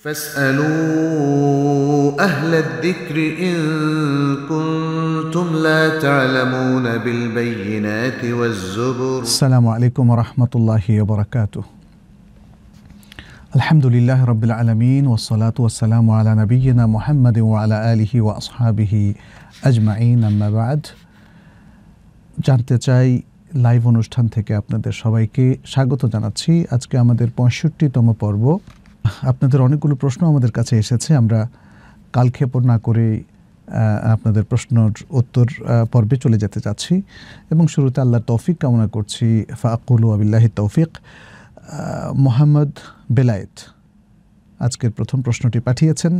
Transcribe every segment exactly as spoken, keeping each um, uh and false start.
فاسألوا أهل الذكر إن كنتم لا تعلمون بالبينات والزبر. السلام عليكم ورحمة الله وبركاته. الحمد لله رب العالمين والصلاة والسلام على نبينا محمد وعلى آله وأصحابه أجمعين أما بعد. जानते चाहिए लाइव अनुष्ठान থেকে আপনাদের সবাইকে স্বাগত জানাচ্ছি। আজকে আমাদের পঁয়ষট্টিতম পর্ব। আপনাদের অনেকগুলো প্রশ্ন আমাদের কাছে এসেছে, আমরা কালক্ষেপণ না করে আপনাদের প্রশ্নের উত্তর পর্বে চলে যেতে চাচ্ছি এবং শুরুতে আল্লাহর তৌফিক কামনা করছি। ফাকুলু বিল্লাহি তৌফিক। মোহাম্মদ বেলায়েত আজকের প্রথম প্রশ্নটি পাঠিয়েছেন,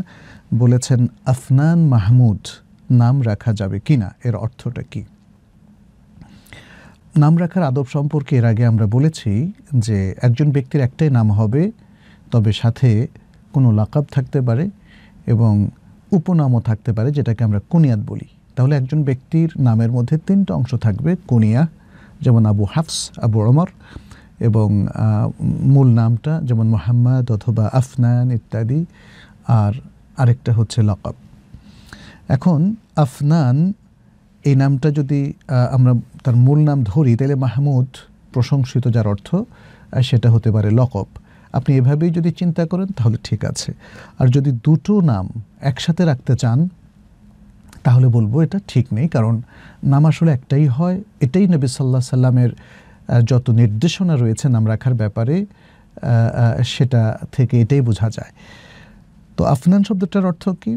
বলেছেন আফনান মাহমুদ নাম রাখা যাবে কিনা, এর অর্থটা কি? নাম রাখার আদব সম্পর্কে এর আগে আমরা বলেছি যে একজন ব্যক্তির একটাই নাম হবে, তবে সাথে কোনো লাকাব থাকতে পারে এবং উপনামও থাকতে পারে যেটাকে আমরা কুনিয়াত বলি। তাহলে একজন ব্যক্তির নামের মধ্যে তিনটা অংশ থাকবে কুনিয়া, যেমন আবু হাফস, আবু ওমর, এবং মূল নামটা যেমন মোহাম্মদ অথবা আফনান ইত্যাদি, আর আরেকটা হচ্ছে লাকাব। এখন আফনান এই নামটা যদি আমরা তার মূল নাম ধরি তাহলে মাহমুদ প্রশংসিত, যার অর্থ সেটা হতে পারে লকব। আপনি এভাবেই যদি চিন্তা করেন তাহলে ঠিক আছে। আর যদি দুটো নাম একসাথে রাখতে চান তাহলে বলবো এটা ঠিক নেই, কারণ নাম আসলে একটাই হয়। এটাই নবী সাল্লাল্লাহু আলাইহি সাল্লামের যত নির্দেশনা রয়েছে নাম রাখার ব্যাপারে সেটা থেকে এটাই বোঝা যায়। তো আফনান শব্দটার অর্থ কী?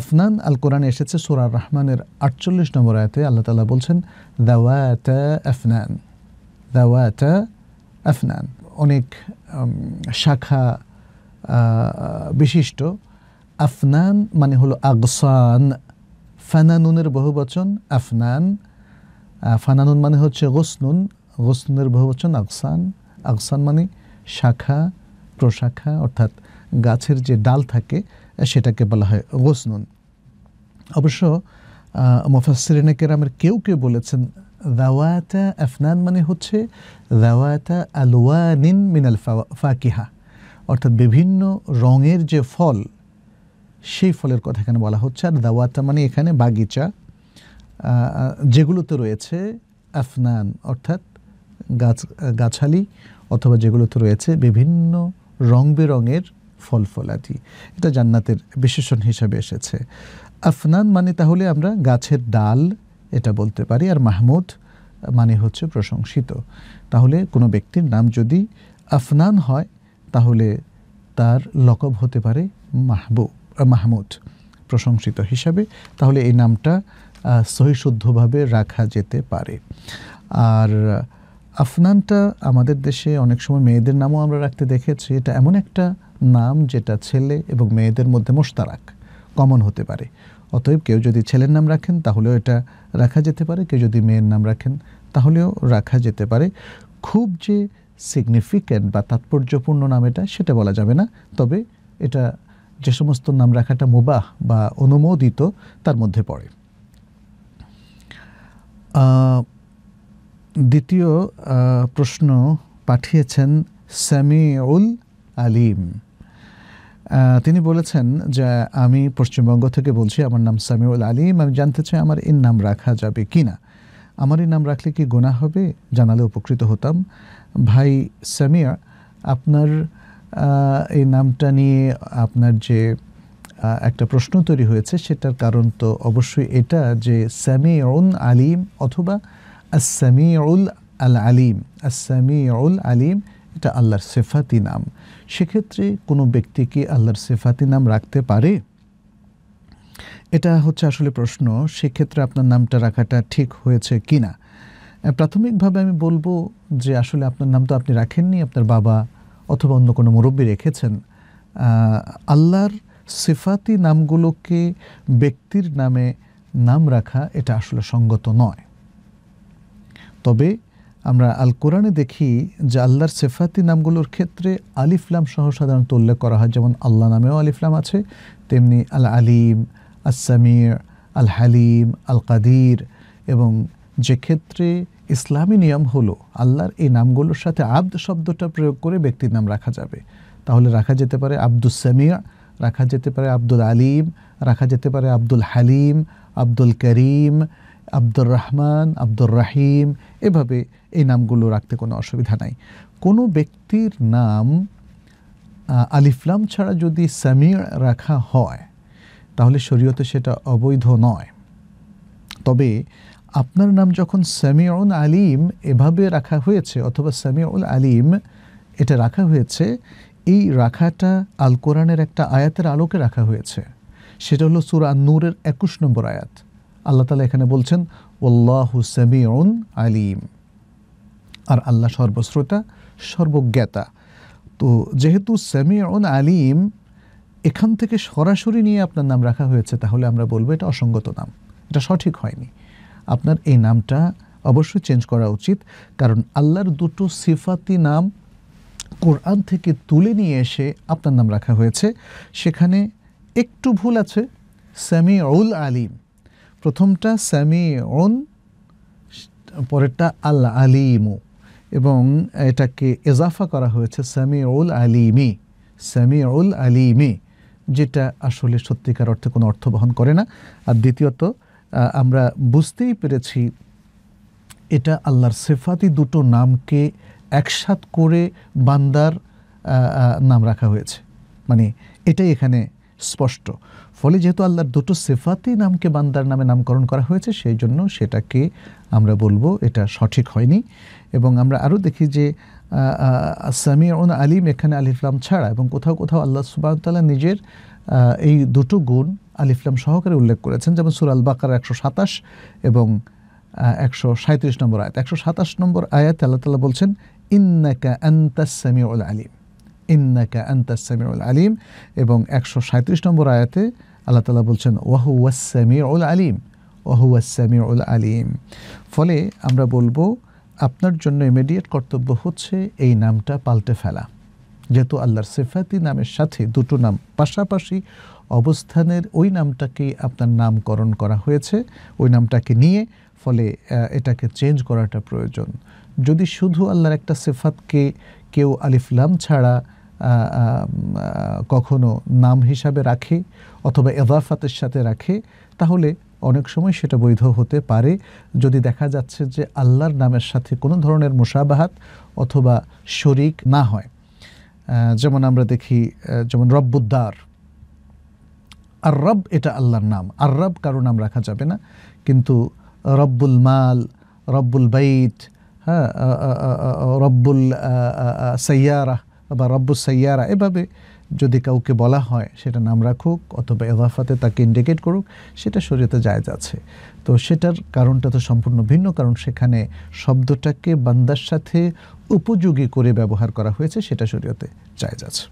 আফনান আল কোরআনে এসেছে সূরা রহমানের আটচল্লিশ নম্বর আয়াতে। আল্লাহ তাআলা বলছেন দাওয়াতা আফনান, দাওয়াতা আফনান, অনেক শাখা বিশিষ্ট। আফনান মানে হলো আগসান, ফানানুনের বহুবচন আফনান, ফানানুন মানে হচ্ছে গসনুন, গসনুনের বহুবচন আগসান, আগসান মানে শাখা প্রশাখা, অর্থাৎ গাছের যে ডাল থাকে সেটাকে বলা হয় গসনুন। অবশ্য মুফাসসিরিনে কেরামের কেউ কেউ বলেছেন দাওয়াতা আফনান মানে হচ্ছে দাওয়াতা আলওয়ানিন মিনাল ফাকিহা, অর্থাৎ বিভিন্ন রঙের যে ফল সেই ফলের কথা এখানে বলা হচ্ছে। আর দাওয়াতা মানে এখানে বাগিচা, যেগুলোতে রয়েছে আফনান অর্থাৎ গাছ গাছালি, অথবা যেগুলোতে রয়েছে বিভিন্ন রং বেরঙের ফল ফলাদি, এটা জান্নাতের বিশেষণ হিসাবে এসেছে। আফনান মানে তাহলে আমরা গাছের ডাল এটা বলতে পারি। আর মাহমুদ মানে হচ্ছে প্রশংসিত। তাহলে কোনো ব্যক্তির নাম যদি আফনান হয় তাহলে তার লকব হতে পারে মাহবুব, মাহমুদ প্রশংসিত হিসাবে। তাহলে এই নামটা সহি শুদ্ধভাবে রাখা যেতে পারে। আর আফনানটা আমাদের দেশে অনেক সময় মেয়েদের নামও আমরা রাখতে দেখেছি। এটা এমন একটা নাম যেটা ছেলে এবং মেয়েদের মধ্যে মোশতারাক কমন হতে পারে। অতএব কেউ যদি ছেলের নাম রাখেন তাহলেও এটা রাখা যেতে পারে, কেউ যদি মেয়ের নাম রাখেন তাহলেও রাখা যেতে পারে। খুব যে সিগনিফিক্যান্ট বা তাৎপর্যপূর্ণ নাম এটা সেটা বলা যাবে না, তবে এটা যে সমস্ত নাম রাখাটা মুবাহ বা অনুমোদিত তার মধ্যে পড়ে। দ্বিতীয় প্রশ্ন পাঠিয়েছেন সামিউল আলিম। তিনি বলেছেন যে আমি পশ্চিমবঙ্গ থেকে বলছি, আমার নাম সামিউল আলিম, আমি জানতে চাই আমার এর নাম রাখা যাবে কি না, আমার এই নাম রাখলে কি গুনাহ হবে? জানালে উপকৃত হতাম। ভাই সামিয়া, আপনার এই নামটা নিয়ে আপনার যে একটা প্রশ্ন তৈরি হয়েছে সেটার কারণ তো অবশ্যই এটা যে সামিউল আলিম অথবা আস-সামিউল আল আলিম। আস-সামিউল আলিম এটা আল্লাহর সিফাতি নাম। সেক্ষেত্রে কোনো ব্যক্তি কি আল্লাহর সিফাতি নাম রাখতে পারে? এটা হচ্ছে আসলে প্রশ্ন। সেক্ষেত্রে আপনার নামটা রাখাটা ঠিক হয়েছে কি না? প্রাথমিকভাবে আমি বলবো যে আসলে আপনার নাম তো আপনি রাখেননি, আপনার বাবা অথবা অন্য কোনো মুরব্বী রেখেছেন। আল্লাহর সিফাতি নামগুলোকে ব্যক্তির নামে নাম রাখা এটা আসলে সঙ্গত নয়। তবে আমরা আল কোরআনে দেখি যে আল্লাহর সিফাতি নামগুলোর ক্ষেত্রে আলিফলাম সহ সাধারণত উল্লেখ করা হয়, যেমন আল্লাহ নামেও আলিফলাম আছে, তেমনি আল আলিম, আস-সামিউ, আল হালিম, আল কাদির। এবং যে ক্ষেত্রে ইসলামী নিয়ম হলো আল্লাহর এই নামগুলোর সাথে আব্দ শব্দটা প্রয়োগ করে ব্যক্তির নাম রাখা যাবে। তাহলে রাখা যেতে পারে আব্দুস সামি, রাখা যেতে পারে আব্দুল আলিম, রাখা যেতে পারে আব্দুল হালিম, আব্দুল করিম, আব্দুর রহমান, আব্দুর রহিম। এভাবে এই নামগুলো রাখতে কোনো অসুবিধা নাই। কোনো ব্যক্তির নাম আলিফলাম ছাড়া যদি সামি রাখা হয় তাহলে শরীয়তে সেটা অবৈধ নয়। তবে আপনার নাম যখন সামিউল আলিম এভাবে রাখা হয়েছে অথবা সামিউল আলিম এটা রাখা হয়েছে, এই রাখাটা আল কোরআনের একটা আয়াতের আলোকে রাখা হয়েছে, সেটা হলো সূরা নূরের একুশ নম্বর আয়াত। আল্লাহ তাআলা এখানে বলছেন ওয়াল্লাহু সামিউন আলিম, আর আল্লাহ সর্বশ্রোতা সর্বজ্ঞাতা। তো যেহেতু সামিউন আলিম এখান থেকে সরাসরি নিয়ে আপনার নাম রাখা হয়েছে তাহলে আমরা বলবো এটা অসঙ্গত নাম, এটা সঠিক হয়নি। আপনার এই নামটা অবশ্যই চেঞ্জ করা উচিত, কারণ আল্লাহর দুটো সিফাতি নাম কোরআন থেকে তুলে নিয়ে এসে আপনার নাম রাখা হয়েছে। সেখানে একটু ভুল আছে, সামিউল আলিম প্রথমটা সামিউন, পরেরটা আল আলিমু, এবং এটাকে ইজাফা করা হয়েছে সামিউল আলিমি, সামিউল আলিমি, যেটা আসলে সত্যিকার অর্থে কোনো অর্থ বহন করে না। আর দ্বিতীয়ত আমরা বুঝতেই পেরেছি এটা আল্লাহর সিফাতি দুটো নামকে একসাথ করে বান্দার নাম রাখা হয়েছে, মানে এটাই এখানে স্পষ্ট। ফলে যেহেতু আল্লাহর দুটো সিফাতি নামকে বান্দার নামে নামকরণ করা হয়েছে সেই জন্য সেটাকে আমরা বলবো এটা সঠিক হয়নি। এবং আমরা আরও দেখি যে সামিউন আলিম এখানে আলিফলাম ছাড়া এবং কোথাও কোথাও আল্লাহ সুবহানাহু ওয়া তাআলা নিজের এই দুটো গুণ আলিফলাম সহকারে উল্লেখ করেছেন, যেমন সূরা আল বাকারা একশো সাতাশ এবং একশো সাঁত্রিশ নম্বর আয়াত। একশো সাতাশ নম্বর আয়াত আল্লাহ তাআলা বলছেন ইন্নাকা আনতাস সামিউল আলিম, ইন্নাকা আনতাস সামিউল আলিম, এবং একশো সাঁত্রিশ নম্বর আয়াতে আল্লাহ তাআলা বলছেন ওয়া হুয়াস সামিউল আলিম, ওয়া হুয়াস সামিউল আলিম। ফলে আমরা বলবো আপনার জন্য ইমিডিয়েট কর্তব্য হচ্ছে এই নামটা পাল্টে ফেলা, যেহেতু আল্লাহর সিফাতি নামের সাথে দুটো নাম পাশাপাশি অবস্থানের ওই নামটাকেই আপনার নামকরণ করা হয়েছে, ওই নামটাকে নিয়ে। ফলে এটাকে চেঞ্জ করাটা প্রয়োজন। যদি শুধু আল্লাহর একটা সিফাতকে কেউ আলিফলাম ছাড়া কখনো নাম হিসাবে রাখে অথবা ইজাফাতের সাথে রাখে তাহলে অনেক সময় সেটা বৈধ হতে পারে। যদি দেখা যাচ্ছে যে আল্লাহর নামের সাথে কোনো ধরনের মুশাবাহাত অথবা শরিক না হয়, যেমন আমরা দেখি যেমন রব্বুদ্দার, আর রব এটা আল্লাহর নাম, আর রব কারো নাম রাখা যাবে না, কিন্তু রব্বুল মাল, রব্বুল বাইত, হ্যাঁ রব্বুল সাইয়ারা বা রব্বুস সাইয়ারা, এভাবে যদি কাউকে বলা হয় সেটা নাম রাখুক অথবা ইজাফাতে তাকে ইন্ডিকেট করুক সেটা শরীয়তে জায়েজ আছে। তো সেটার কারণটা তো সম্পূর্ণ ভিন্ন, কারণ সেখানে শব্দটাকে বান্দার সাথে উপযোগী করে ব্যবহার করা হয়েছে, সেটা শরীয়তে জায়েজ আছে।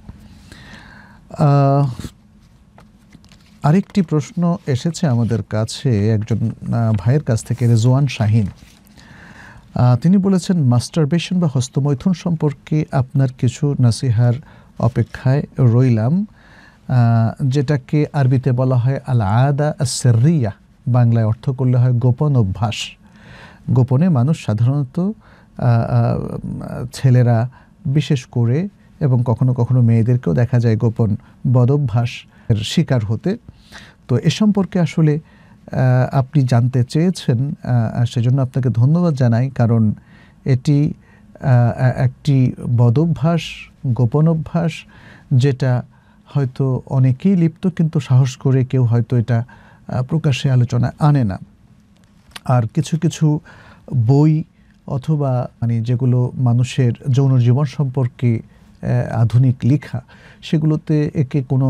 আরেকটি প্রশ্ন এসেছে আমাদের কাছে একজন ভাইয়ের কাছ থেকে, রেজওয়ান শাহিন। তিনি বলেছেন মাস্টারবেশন বা হস্তমৈথুন সম্পর্কে আপনার কিছু নাসিহার অপেক্ষায় রইলাম, যেটাকে আরবিতে বলা হয় আল আদা আস-সিররিয়া, বাংলায় অর্থ করলে হয় গোপন অভ্যাস। গোপনে মানুষ সাধারণত ছেলেরা বিশেষ করে এবং কখনো কখনো মেয়েদেরকেও দেখা যায় গোপন বদভ্যাসের শিকার হতে। তো এ সম্পর্কে আসলে আপনি জানতে চেয়েছেন, সেজন্য আপনাকে ধন্যবাদ জানাই, কারণ এটি একটি বদভ্যাস, গোপন অভ্যাস, যেটা হয়তো অনেকেই লিপ্ত কিন্তু সাহস করে কেউ হয়তো এটা প্রকাশ্যে আলোচনায় আনে না। আর কিছু কিছু বই অথবা মানে যেগুলো মানুষের যৌন জীবন সম্পর্কে আধুনিক লেখা, সেগুলোতে একে কোনো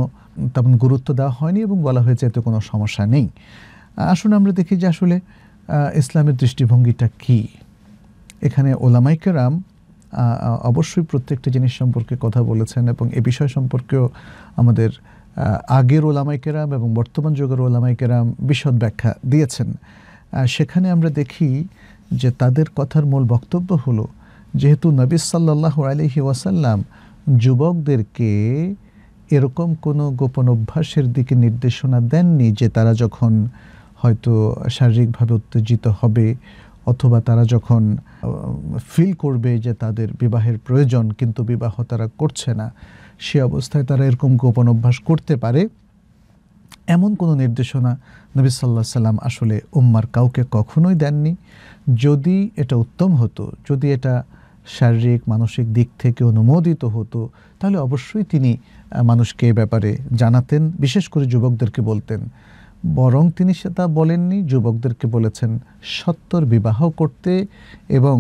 তেমন গুরুত্ব দেওয়া হয়নি এবং বলা হয়েছে এতে কোনো সমস্যা নেই। আসুন আমরা দেখি যে আসলে ইসলামের দৃষ্টিভঙ্গিটা কী। এখানে ওলামায়ে কেরাম অবশ্যই প্রত্যেকটা জিনিস সম্পর্কে কথা বলেছেন এবং এ বিষয় সম্পর্কেও আমাদের আগের ওলামায়ে কেরাম এবং বর্তমান যুগের ওলামায়ে কেরাম বিশদ ব্যাখ্যা দিয়েছেন। সেখানে আমরা দেখি যে তাদের কথার মূল বক্তব্য হলো, যেহেতু নবী সাল্লাল্লাহু আলাইহি ওয়াসাল্লাম যুবকদেরকে এরকম কোনো গোপন অভ্যাসের দিকে নির্দেশনা দেননি যে তারা যখন হয়তো শারীরিকভাবে উত্তেজিত হবে অথবা তারা যখন ফিল করবে যে তাদের বিবাহের প্রয়োজন কিন্তু বিবাহ তারা করছে না, से अवस्थाय तारा एरकम गोपन अभ्यास करते पारे एमन कोनो निर्देशना नबी सल्लल्लाहु अलैहि वसल्लम आसले उम्मार काउके कखनोई देननी। जदि एटा उत्तम हतो, जदि एटा शारीरिक मानसिक दिक थेके अनुमोदित हतो ताहले अवश्यई तिनि मानुषके ए ब्यापारे जानातेन, विशेष करे युवकदेरके बोलतेन। बरং তিনি সেটা বলেননি, যুবকদেরকে বলেছেন সত্তর বিবাহ করতে এবং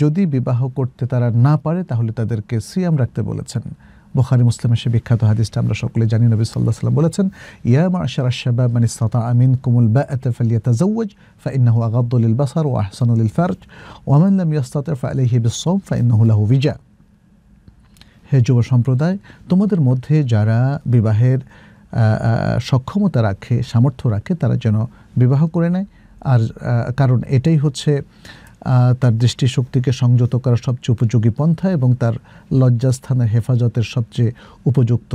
যদি বিবাহ করতে তারা না পারে তাহলে তাদেরকে সিয়াম রাখতে বলেছেন। বুখারী মুসলিমের সেই বিখ্যাত হাদিসটা আমরা সকলে জানি। নবী সাল্লাল্লাহু আলাইহি ওয়াসাল্লাম বলেছেন, ইয়া মা'শারা শাবাব মান ইসতাতাআ মিনকুমুল বাআতা ফালইতাযাওয়াজ ফাইন্নাহু আগাদ্দু লিল বাসার ওয়া আহসানু লিল ফারজ ওয়া মান লাম ইস্তাতি' ফালাইহি বিস-সাওম ফাইন্নাহু লাহু বিজা। হে যুব সম্প্রদায়, তোমাদের মধ্যে যারা বিবাহের सक्षमता रखे सामर्थ्य रखे तारा जेन विवाह करे नेय। आर कारण एटाई होच्छे तार दृष्टिशक्ति के संयत करार सबचेये उपयोगी पंथा एबं तार लज्जास्थानेर हेफाजतेर सबचेये उपयुक्त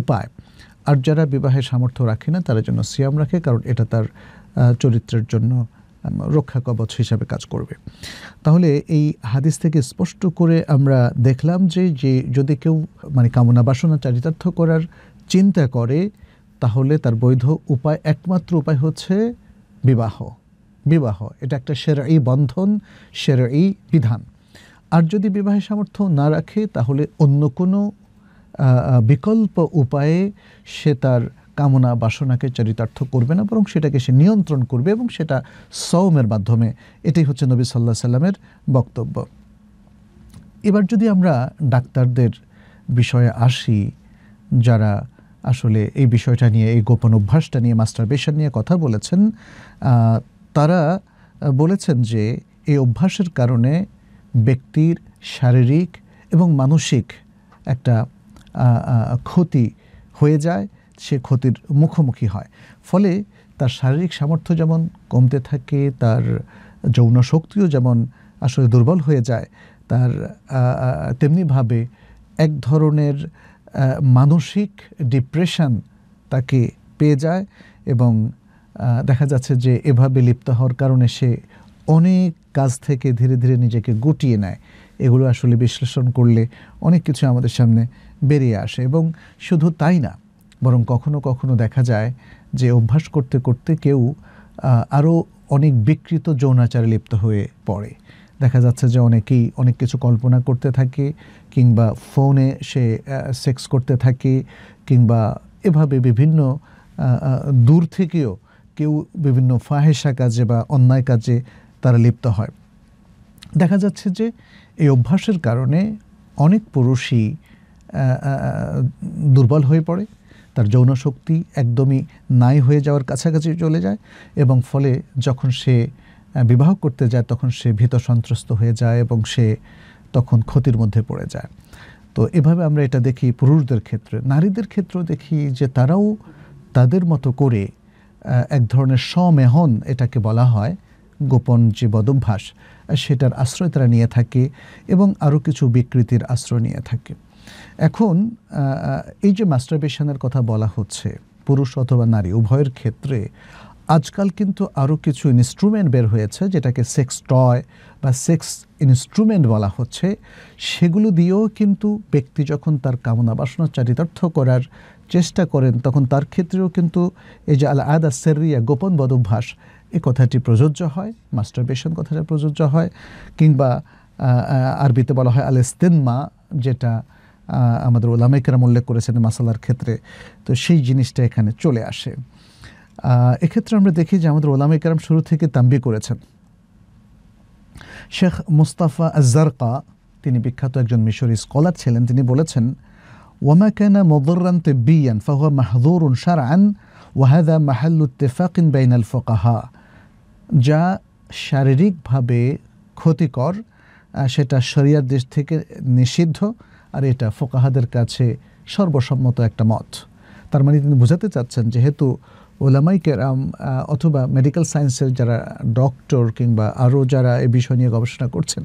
उपाय। आर जारा विवाहेर सामर्थ्य राखे ना तारा जेन सियाम राखे, कारण एटा तार चरित्रेर जन्य रक्षा कवच हिसाबे काज करबे। ताहले एई हादिस थेके स्पष्ट करे आमरा देखलाम जे जदि केउ माने कामना बासना चरितार्थ करार चिंता करे ताहले तार बैध उपाय एकमात्र उपाय होच्छे विवाह। विवाह एटा एकटा शरई बंधन, शरई विधान। आर जदि विवाह सामर्थ्य ना राखे ताहले अन्य कोनो विकल्प उपाये से तार कामना बासना के चरितार्थ करबे ना, बरং সেটাকে সে নিয়ন্ত্রণ করবে এবং সেটা সওমের মাধ্যমে। এটাই হচ্ছে নবী সাল্লাল্লাহু আলাইহি সাল্লামের বক্তব্য। এবার যদি আমরা ডাক্তারদের বিষয়ে আসি, যারা আসলে এই বিষয়টা নিয়ে এই গোপন অভ্যাসটা নিয়ে মাস্টারবেশন নিয়ে কথা বলেছেন, তারা বলেছেন যে এই অভ্যাসের কারণে ব্যক্তির শারীরিক এবং মানসিক একটা ক্ষতি হয়ে যায়, সে ক্ষতির মুখোমুখি হয়। ফলে তার শারীরিক সামর্থ্য যেমন কমতে থাকে, তার যৌন শক্তিও যেমন আসলে দুর্বল হয়ে যায়, তার তেমনিভাবে এক ধরনের মানসিক ডিপ্রেশন তাকে পেয়ে যায় এবং দেখা যাচ্ছে যে এভাবে লিপ্ত হওয়ার কারণে সে অনেক কাজ থেকে ধীরে ধীরে নিজেকে গুটিয়ে নেয়। এগুলো আসলে বিশ্লেষণ করলে অনেক কিছু আমাদের সামনে বেরিয়ে আসে। এবং শুধু তাই না, বরং কখনো কখনো দেখা যায় যে অভ্যাস করতে করতে কেউ আরও অনেক বিকৃত যৌনাচারে লিপ্ত হয়ে পড়ে। দেখা যাচ্ছে যে অনেকেই অনেক কিছু কল্পনা করতে থাকে, কিংবা ফোনে সে সেক্স করতে থাকে, কিংবা এভাবে বিভিন্ন দূর থেকেও কেউ বিভিন্ন ফাহেশা কাজে বা অন্যায় কাজে তারা লিপ্ত হয়। দেখা যাচ্ছে যে এই অভ্যাসের কারণে অনেক পুরুষই দুর্বল হয়ে পড়ে, তার যৌন শক্তি একদমই নাই হয়ে যাওয়ার কাছাকাছি চলে যায় এবং ফলে যখন সে বিবাহ করতে যায় তখন সে ভীত সন্ত্রস্ত হয়ে যায় এবং সে তখন ক্ষতির মধ্যে পড়ে যায়। তো এভাবে আমরা এটা দেখি পুরুষদের ক্ষেত্রে। নারীদের ক্ষেত্রেও দেখি যে তারাও তাদের মতো করে এক ধরনের স্বমেহন এটাকে বলা হয়, গোপন যে বদভ্যাস সেটার আশ্রয় তারা নিয়ে থাকে এবং আরও কিছু বিকৃতির আশ্রয় নিয়ে থাকে। এখন এই যে মাস্টারবেশনের কথা বলা হচ্ছে পুরুষ অথবা নারী উভয়ের ক্ষেত্রে, আজকাল কিন্তু আরও কিছু ইনস্ট্রুমেন্ট বের হয়েছে যেটাকে সেক্স টয় বা সেক্স ইনস্ট্রুমেন্ট বলা হচ্ছে। সেগুলো দিয়েও কিন্তু ব্যক্তি যখন তার কামনা বাসনা চরিতার্থ করার চেষ্টা করেন তখন তার ক্ষেত্রেও কিন্তু এই যে আল আদা সেরিয়া গোপন বদভ্যাস এই কথাটি প্রযোজ্য হয়, মাস্টারবেশন কথাটা প্রযোজ্য হয়। কিংবা আরবিতে বলা হয় আল ইস্তিনমা, যেটা আমাদের ওলামায়ে কেরাম উল্লেখ করেছেন মাসালার ক্ষেত্রে। তো সেই জিনিসটা এখানে চলে আসে। এক্ষেত্রে আমরা দেখি যে আমাদের ওলামায়ে কেরাম শুরু থেকে তাম্বি করেছেন। শেখ মুস্তাফা আজ-জারকা তিনি বিখ্যাত একজন মিশরি স্কলার ছিলেন, তিনি বলেছেন وما كان مضرا طبيا فهو محظور شرعا وهذا محل اتفاق بين الفقهاء। যা শারীরিকভাবে ক্ষতিকর সেটা শরিয়ার দেশ থেকে নিষিদ্ধ, আর এটা ফোকাহাদের কাছে সর্বসম্মত একটা মত। তার মানে তিনি বোঝাতে চাচ্ছেন যেহেতু ওলামায়ে কেরাম অথবা মেডিকেল সায়েন্সের যারা ডক্টর কিংবা আরও যারা এ বিষয় নিয়ে গবেষণা করছেন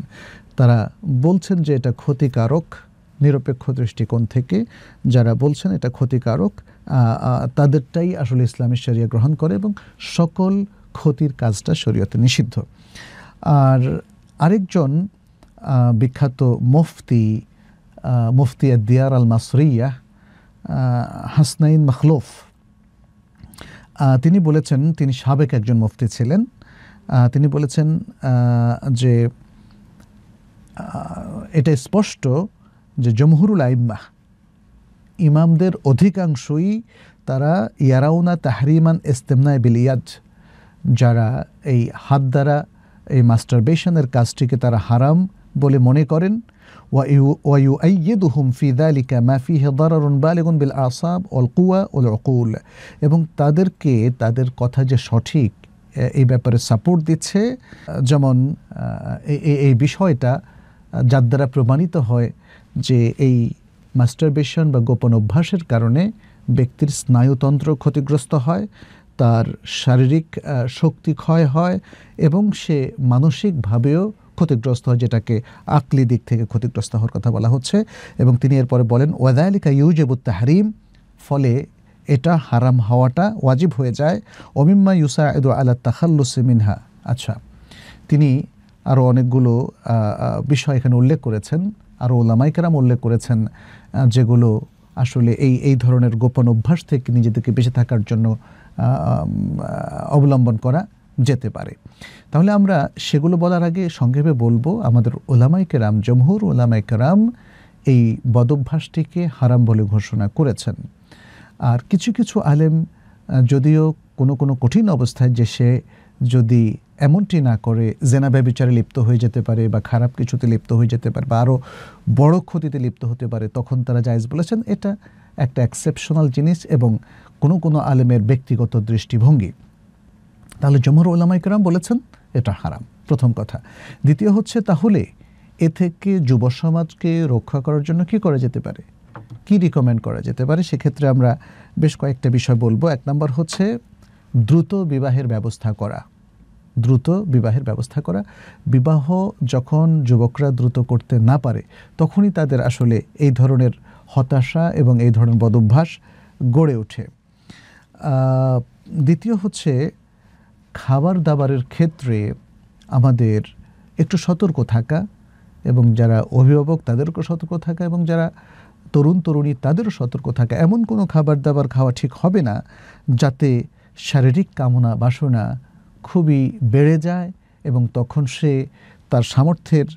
তারা বলছেন যে এটা ক্ষতিকারক, নিরপেক্ষ দৃষ্টিকোণ থেকে যারা বলছেন এটা ক্ষতিকারক তাদেরটাই আসলে ইসলামী শরিয়া গ্রহণ করে এবং সকল ক্ষতির কাজটা শরিয়াতে নিষিদ্ধ। আর আরেকজন বিখ্যাত মুফতি मुफ्ती दियार अलमासरिया हसनैन मखलूफ तिनी बोलेছেন तिनी সাবেক একজন মুফতি ছিলেন। तिनी बोलेছেন যে এটা স্পষ্ট যে জমহুরুল আইম্মাহ ইমামদের অধিকাংশই তারা ইয়ারাউনা তাহরিমান ইস্তিমনা বিল ইয়াদ যারা এই হাত দ্বারা এই মাস্টারবেশনের কাজটিকে তারা হারাম বলে মনে করেন। ويؤيدهم في ذلك ما فيه ضرر بالغ بالأعصاب والقوة والعقول এবং তাদেরকে তাদের কথা যে সঠিক এই ব্যাপারে সাপোর্ট দিচ্ছে, যেমন এই বিষয়টা যার দ্বারা প্রমাণিত হয় যে এই মাস্টারবেশন বা গোপন অভ্যাসের কারণে ব্যক্তির স্নায়ুতন্ত্র ক্ষতিগ্রস্ত হয়, তার শারীরিক শক্তি ক্ষয় হয় এবং সে মানসিকভাবেও ক্ষতিগ্রস্ত হয়, যেটাকে আকলি দিক থেকে ক্ষতিগ্রস্ত হওয়ার কথা বলা হচ্ছে। এবং তিনি এরপরে বলেন ওয়াযালিকা ইউজিবুত তাহরিম, ফলে এটা হারাম হওয়াটা ওয়াজিব হয়ে যায়। ওমিম্মা ইউসাইদু আলা তাখাল্লুস মিনহা। আচ্ছা, তিনি আরও অনেকগুলো বিষয় এখানে উল্লেখ করেছেন, আরও ওলামায়ে কেরাম উল্লেখ করেছেন, যেগুলো আসলে এই এই ধরনের গোপন অভ্যাস থেকে নিজেদেরকে বেঁচে থাকার জন্য অবলম্বন করা যেতে পারে। তাহলে আমরা সেগুলো বলার আগে সংক্ষেপে বলবো আমাদের ওলামায়ে কেরাম, জমহুর ওলামায়ে কেরাম এই বদভ্যাসটিকে হারাম বলে ঘোষণা করেছেন। আর কিছু কিছু আলেম যদিও কোনো কোনো কঠিন অবস্থায় যে সে যদি এমনটি না করে জেনা ব্যভিচারে লিপ্ত হয়ে যেতে পারে বা খারাপ কিছুতে লিপ্ত হয়ে যেতে পারে বা আরও বড় ক্ষতিতে লিপ্ত হতে পারে, তখন তারা জায়েজ বলেছেন। এটা একটা এক্সেপশনাল জিনিস এবং কোনো কোনো আলেমের ব্যক্তিগত দৃষ্টিভঙ্গি। তাহলে জমহুর উলামায়ে কেরাম বলেছেন এটা হারাম, প্রথম কথা। দ্বিতীয় হচ্ছে তাহলে এ থেকে যুব সমাজকে রক্ষা করার জন্য কি করা যেতে পারে, কি রিকমেন্ড করা যেতে পারে, সেক্ষেত্রে আমরা বেশ কয়েকটা বিষয় বলবো। এক নম্বর হচ্ছে দ্রুত বিবাহের ব্যবস্থা করা, দ্রুত বিবাহের ব্যবস্থা করা। বিবাহ যখন যুবকরা দ্রুত করতে না পারে তখনই তাদের আসলে এই ধরনের হতাশা এবং এই ধরনের বদভ্যাস গড়ে ওঠে। দ্বিতীয় হচ্ছে খাবার দাবারের ক্ষেত্রে আমাদের একটু সতর্ক থাকা এবং যারা অভিভাবক তাদেরকেও সতর্ক থাকা এবং যারা তরুণ তরুণী তাদেরও সতর্ক থাকা। এমন কোনো খাবার দাবার খাওয়া ঠিক হবে না যাতে শারীরিক কামনা বাসনা খুবই বেড়ে যায় এবং তখন সে তার সামর্থ্যের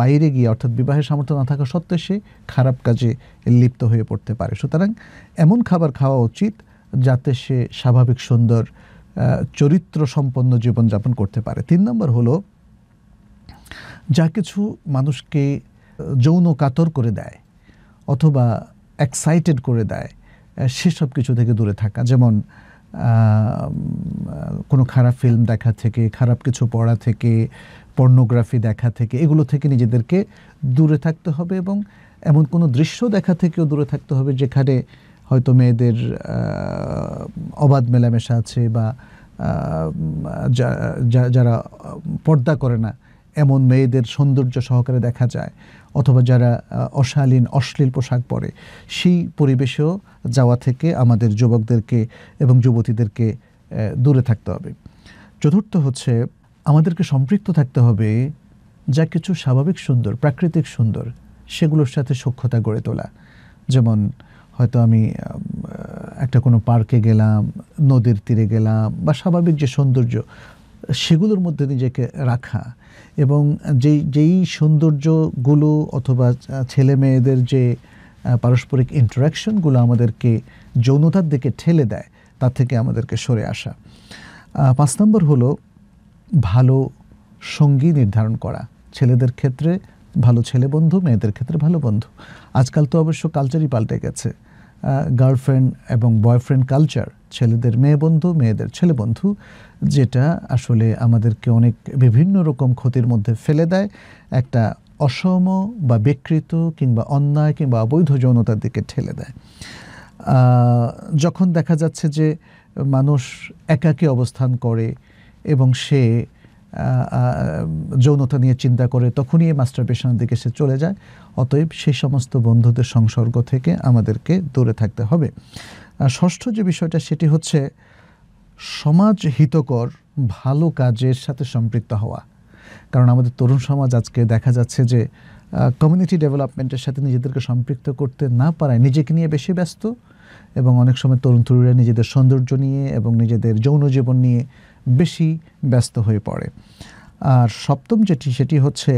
বাইরে গিয়ে, অর্থাৎ বিবাহের সামর্থ্য না থাকা সত্ত্বেও সে খারাপ কাজে লিপ্ত হয়ে পড়তে পারে। সুতরাং এমন খাবার খাওয়া উচিত যাতে সে স্বাভাবিক সুন্দর চরিত্র সম্পন্ন জীবনযাপন করতে পারে। তিন নম্বর হলো যা কিছু মানুষকে যৌন কাতর করে দেয় অথবা এক্সাইটেড করে দেয় সেসব কিছু থেকে দূরে থাকা, যেমন কোনো খারাপ ফিল্ম দেখা থেকে, খারাপ কিছু পড়া থেকে, পর্নোগ্রাফি দেখা থেকে, এগুলো থেকে নিজেদেরকে দূরে থাকতে হবে এবং এমন কোনো দৃশ্য দেখা থেকেও দূরে থাকতে হবে যেখানে হয়তো মেয়েদের অবাধ মেলামেশা আছে বা যারা পর্দা করে না এমন মেয়েদের সৌন্দর্য সহকারে দেখা যায় অথবা যারা অশালীন অশ্লীল পোশাক পরে সেই পরিবেশেও যাওয়া থেকে আমাদের যুবকদেরকে এবং যুবতীদেরকে দূরে থাকতে হবে। চতুর্থ হচ্ছে আমাদেরকে সম্পৃক্ত থাকতে হবে যা কিছু স্বাভাবিক সুন্দর, প্রাকৃতিক সুন্দর, সেগুলোর সাথে সখ্যতা গড়ে তোলা। যেমন হয়তো আমি একটা কোনো পার্কে গেলাম, নদীর তীরে গেলাম বা স্বাভাবিক যে সৌন্দর্য সেগুলোর মধ্যে নিজেকে রাখা এবং যেই যেই সৌন্দর্যগুলো অথবা ছেলে মেয়েদের যে পারস্পরিক ইন্টারাকশনগুলো আমাদেরকে যৌনতার দিকে ঠেলে দেয় তার থেকে আমাদেরকে সরে আসা। পাঁচ নম্বর হলো ভালো সঙ্গী নির্ধারণ করা, ছেলেদের ক্ষেত্রে ভালো ছেলে বন্ধু, মেয়েদের ক্ষেত্রে ভালো বন্ধু। আজকাল তো অবশ্য কালচারই পাল্টে গেছে, গার্লফ্রেন্ড এবং বয়ফ্রেন্ড কালচার, ছেলেদের মেয়ে বন্ধু, মেয়েদের ছেলে বন্ধু, যেটা আসলে আমাদেরকে অনেক বিভিন্ন রকম ক্ষতির মধ্যে ফেলে দেয়, একটা অসম বা বিকৃত কিংবা অন্যায় কিংবা অবৈধ যৌনতার দিকে ঠেলে দেয়। যখন দেখা যাচ্ছে যে মানুষ একাকী অবস্থান করে এবং সে যৌনতা নিয়ে চিন্তা করে তখনই এই মাস্টারবেশনের দিকে সে চলে যায়। অতএব সেই সমস্ত বন্ধুদের সংসর্গ থেকে আমাদেরকে দূরে থাকতে হবে। ষষ্ঠ যে বিষয়টা সেটি হচ্ছে সমাজ হিতকর ভালো কাজের সাথে সম্পৃক্ত হওয়া, কারণ আমাদের তরুণ সমাজ আজকে দেখা যাচ্ছে যে कम्युनिटी डेवलपमेंटर साथे निजेदेरके सम्पृक्त करते ना पाराय निजेके निये बेशी व्यस्त एबं अनेक समय तरुण तरुणीरा निजेदेर सौंदर्य निये एबं निजेदेर यौन जीवन निये बेशी व्यस्त हये पड़े। आर सप्तम जेटी सेटी हच्छे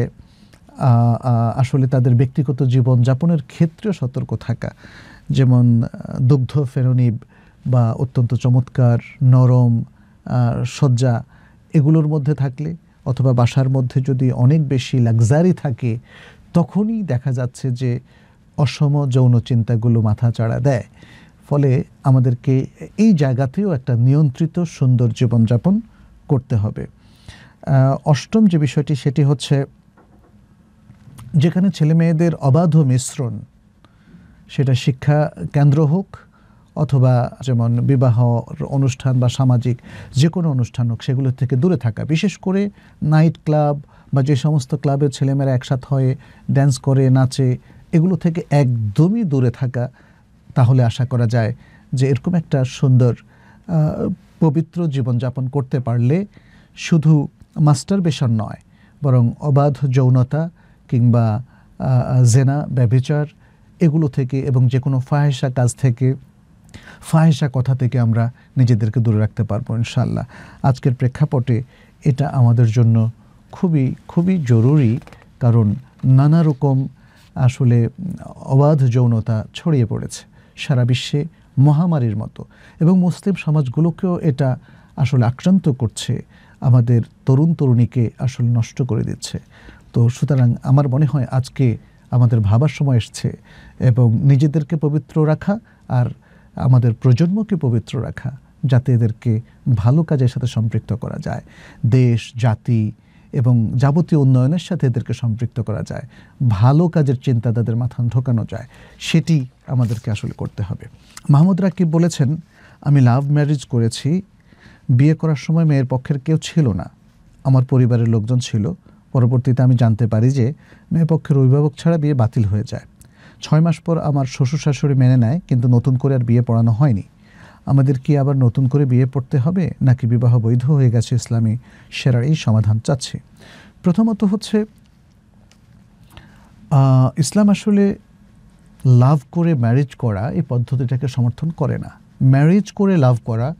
आसले तादेर व्यक्तिगत जीवन यापनेर क्षेत्रे सतर्क थाका। जेमन दुग्ध फेरोनिब बा अत्यंत चमत्कार नरम सज्जा एगुलोर मध्य थाकले अथवा बासार मध्य यदि अनेक बेशी लग्जारि थाके तखोनी देखा जाच्छे जे असम यौन चिंतागुलो माथा चाड़ा देय। फले आमादेरके एई जायगातेओ एकटा नियंत्रित सुंदर जीवन यापन करते हबे। अष्टम जे विषयटी सेटी हच्छे जेखाने छेले मेयेदेर अबाध मिश्रण सेटा शिक्षा केंद्र होक अथवा जेमन विवाह अनुष्ठान बा सामाजिक जेकोनो अनुष्ठान होक सेगुलो थेके दूरे थाका। विशेष करे नाइट क्लाब बा जे समस्त क्लाबे छेलेमेरा एकसाथ हये डान्स करे नाचे एगुलो थेके एकदमई दूरे थाका। ताहले आशा करा जाय जे एरकम एकटा सुंदर पवित्र जीवन यापन करते पारले शुधु मास्टारबेशन नय बरं अबाध यौनता किंबा जेना व्यभिचार एगुलो थेके एबं जेकोनो फाहेशा काज थेके फाहेशा कथा थेके आमरा निजेदेरके दूरे राखते पारबो इनशाल्लाह। आजकेर प्रेक्षापटे एटा आमादेर जोन्नो खुबी खुबी जरूरी कारण नाना रकम आसले अबाध यौनता छड़िए पड़ेछे सारा विश्वे महामारीर मतो एबं मुस्लिम समाजगुलोकेओ एटा आसले आक्रांत करछे आमादेर तरुण तरुणीके आसले नष्ट करे दिच्छे। तो सुतरां आमार मने हय आजके आमादेर भाबार समय एसेछे एबं निजेदेरके पवित्र राखा आर आमादेर प्रजन्मके पवित्र राखा जाते एदेरके भालो काजेर साथे सम्पृक्त करा जाय देश जाति एबं जाबतीय उन्नयनेर साथे एदेरके सम्पृक्त करा जाय भालो काजेर चिंता तादेर माथाय ढोकानो जाय सेटी आमादेरके आसले करते हबे। महमूद राकिब बलेছেন आमी लाभ म्यारेज करेছি बिये करार समय मेयेर पक्षेर केउ छिलो ना आमार परिवारेर लोकजन छिलो परवर्तीते आमी जानते पारी जे मेये पक्षेर अभिभावक छाड़ा बिये बातिल हये जाय। छय मास पर आमार शशुर शाशुड़ी मेने नेय किन्तु नतुन करे आर बिये पड़ानो हयनि। आमादेर कि आबार नतुन करे बिये पड़ते हबे नाकि विवाह बैध हये गेछे इस्लामी शेरार एई समाधान चाच्छे। प्रथमत हच्छे इस्लाम आसले लाभ करे म्यारेज करा एई पद्धतिटाके समर्थन करे ना। म्यारेज करे लाभ करा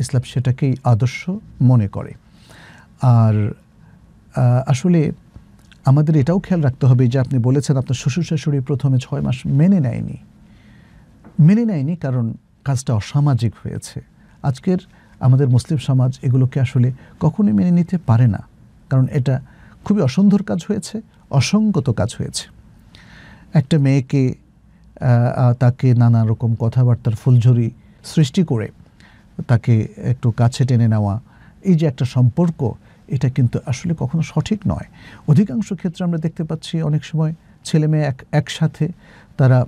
इस्लाम सेटाकेई आदर्श मने करे। आर आसले आमादेर एटाओ ख्याल राखते हबे जे आपनि बोलेছেন आपनार शशुर शाशुड़ी प्रथमे छय मास मेने नेयनि मेने नेयनि कारण काजटा असामाजिक हयेছে। आजकेर आमादेर मुस्लिम समाज एगुलोके आसले कखनोई मेने निते पारे ना कारण एटा खुबই असुंदर काज হয়েছে असंगत काज হয়েছে। একটা মেয়েকে তাকে নানা রকম কথাবার্তার ফুলঝুরি সৃষ্টি করে তাকে একটু কাছে টেনে নেওয়া এই যে একটা সম্পর্ক এটা কিন্তু আসলে কখনো সঠিক নয়। অধিকাংশ ক্ষেত্রে আমরা দেখতে পাচ্ছি অনেক সময় ছেলে মেয়ে এক একসাথে তারা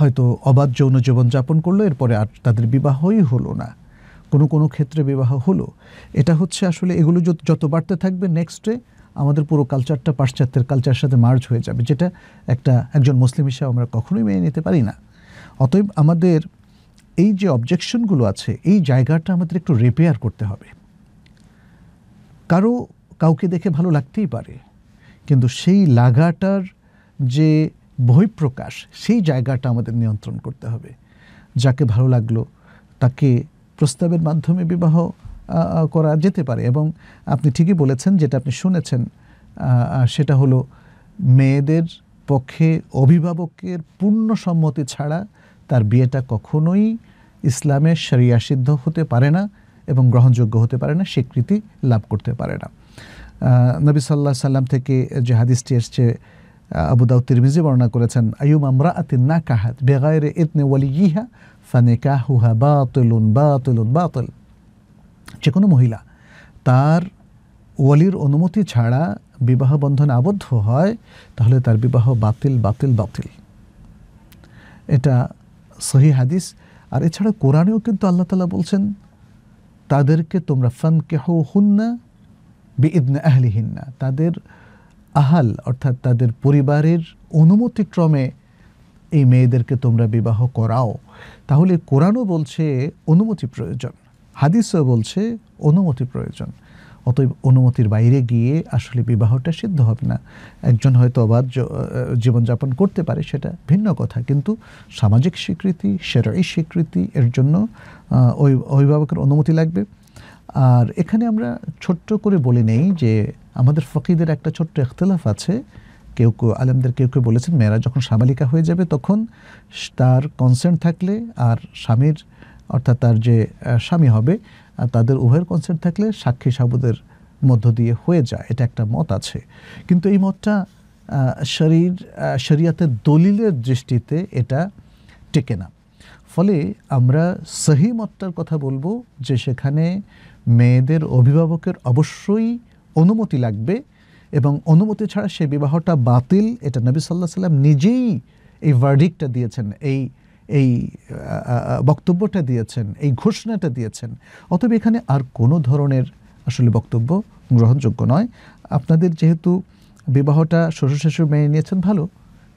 হয়তো অবাধ যৌন জীবন যাপন করলো এরপরে আর তাদের বিবাহই হলো না কোনো কোনো ক্ষেত্রে বিবাহ হলো। এটা হচ্ছে আসলে এগুলো যত বাড়তে থাকবে নেক্সট ডে আমাদের পুরো কালচারটা পাশ্চাত্যের কালচারের সাথে মার্জ হয়ে যাবে যেটা একটা একজন মুসলিম হিসেবে আমরা কখনোই মেনে নিতে পারি না। অতএব আমাদের এই যে অবজেকশনগুলো আছে এই জায়গাটা আমাদের একটু রিপেয়ার করতে হবে। কারো কাউকে দেখে ভালো লাগতেই পারে কিন্তু সেই লাগাটার যে বহিঃপ্রকাশ সেই জায়গাটা আমাদের নিয়ন্ত্রণ করতে হবে। যাকে ভালো লাগলো তাকে প্রস্তাবের মাধ্যমে বিবাহ করা যেতে পারে এবং আপনি ঠিকই বলেছেন যেটা আপনি শুনেছেন সেটা হলো মেয়েদের পক্ষে অভিভাবকের পূর্ণ সম্মতি ছাড়া তার বিয়েটা কখনোই ইসলামের শরিয়া সিদ্ধ হতে পারে না এবং গ্রহণযোগ্য হতে পারে না স্বীকৃতি লাভ করতে পারে না। নবী সাল্লাল্লাহু আলাইহি সাল্লাম থেকে যে হাদিসটি এসেছে আবু দাউদ তিরমিজি বর্ণনা করেছেন আইয়ুম আমরাআতিন নাকাহাত বিগাইরি ইদনি ওয়ালিয়িহা ফানিকাহুহা বাতিলুন বাতিলুন বাতিল। যে কোনো মহিলা তার ওয়ালির অনুমতি ছাড়া বিবাহ বন্ধনে আবদ্ধ হয় তাহলে তার বিবাহ বাতিল বাতিল বাতিল। এটা সহিহ হাদিস। আর এছাড়া কোরআনেও কিন্তু আল্লাহ তাআলা বলছেন তাদেরকে তোমরা ফানকিহুহুন্না বিইذن আহলিহিন্না তাদের আহাল অর্থাৎ তাদের পরিবারের অনুমতিক্রমে এই মেয়েদেরকে তোমরা বিবাহ করাও। তাহলে কোরআনও বলছে অনুমতি প্রয়োজন হাদিসও বলছে অনুমতি প্রয়োজন। অতএব অনুমতির বাইরে গিয়ে আসলে বিবাহটা সিদ্ধ হবে না। একজন হয়তো অবাধ জীবনযাপন করতে পারে, সেটা ভিন্ন কথা, কিন্তু সামাজিক স্বীকৃতি, শরঈ স্বীকৃতি এর জন্য ওই অভিভাবকের অনুমতি লাগবে। আর এখানে আমরা ছোট্ট করে বলে নেই যে আমাদের ফকিদের একটা ছোট্ট ইখতিলাফ আছে। কেউ কেউ আলেমদের কেউ কেউ বলেছেন মেয়েরা যখন সাবালিকা হয়ে যাবে তখন তার কনসেন্ট থাকলে আর স্বামীর অর্থাৎ তার যে স্বামী হবে তাদের উভয়ের কনসেন্ট থাকলে সাক্ষী সাবুদের মধ্য দিয়ে হয়ে যায়, এটা একটা মত আছে। কিন্তু এই মতটা শরীর শরিয়াতের দলিলের দৃষ্টিতে এটা টেকে না। ফলে আমরা সহি মতটার কথা বলবো যে সেখানে মেয়েদের অভিভাবকের অবশ্যই অনুমতি লাগবে এবং অনুমতি ছাড়া সেই বিবাহটা বাতিল। এটা নবী সাল্লাল্লাহু আলাইহি সাল্লাম নিজেই এই ভার্ডিক্টটা দিয়েছেন, এই এই বক্তব্যটা দিয়েছেন, এই ঘোষণাটা দিয়েছেন। অতএব এখানে আর কোনো ধরনের আসলে বক্তব্য গ্রহণযোগ্য নয়। আপনাদের যেহেতু বিবাহটা শ্বশুর শাশুড়ি মেনে নিয়েছেন, ভালো,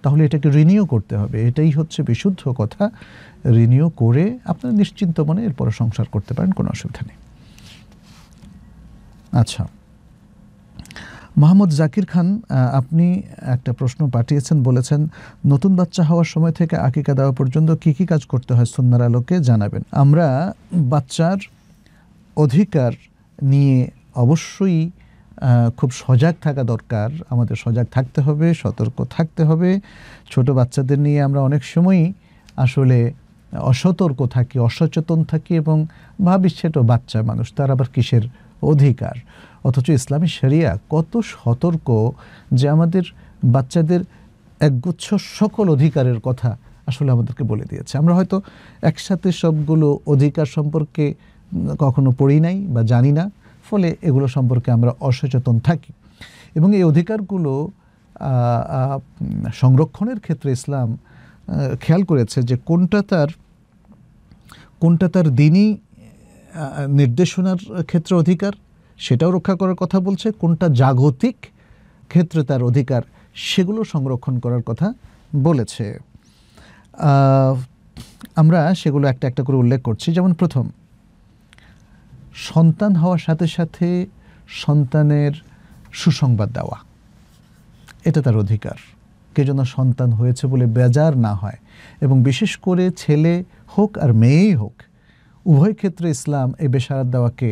তাহলে এটাকে রিনিউ করতে হবে, এটাই হচ্ছে বিশুদ্ধ কথা। রিনিউ করে আপনারা নিশ্চিন্ত মনে এরপরে সংসার করতে পারেন, কোনো অসুবিধা নেই। আচ্ছা, মোহাম্মদ জাকির খান আপনি একটা প্রশ্ন পাঠিয়েছেন, বলেছেন নতুন বাচ্চা হওয়ার সময় থেকে আকিকা দেওয়া পর্যন্ত কি কি কাজ করতে হয় সুন্নাহর আলোকে জানাবেন। আমরা বাচ্চার অধিকার নিয়ে অবশ্যই খুব সজাগ থাকা দরকার, আমাদের সজাগ থাকতে হবে, সতর্ক থাকতে হবে। ছোট বাচ্চাদের নিয়ে আমরা অনেক সময়ই আসলে অসতর্ক থাকি, অসচেতন থাকি এবং ভাবি সেটা বাচ্চা মানুষ, তার আবার কিসের অধিকার। অথচ ইসলামী শরিয়া কত সতর্ক যে আমাদের বাচ্চাদের একগুচ্ছ সকল অধিকারের কথা আসলে আমাদেরকে বলে দিয়েছে। আমরা হয়তো একসাথে সবগুলো অধিকার সম্পর্কে কখনো পড়ি নাই বা জানি না, ফলে এগুলো সম্পর্কে আমরা অসচেতন থাকি। এবং এই অধিকারগুলো সংরক্ষণের ক্ষেত্রে ইসলাম খেয়াল করেছে যে কোনটা তার কোনটা তার দিনই নির্দেশনার ক্ষেত্রে অধিকার সেটাও রক্ষা করার কথা বলছে, কোনটা জাগতিক ক্ষেত্রে তার অধিকার সেগুলো সংরক্ষণ করার কথা বলেছে। আমরা সেগুলো একটা একটা করে উল্লেখ করছি। যেমন প্রথম, সন্তান হওয়ার সাথে সাথে সন্তানের সুসংবাদ দেওয়া, এটা তার অধিকার, কে যেন সন্তান হয়েছে বলে বেজার না হয়। এবং বিশেষ করে ছেলে হোক আর মেয়েই হোক, উভয় ক্ষেত্রে ইসলাম এই বেশারাত দেওয়াকে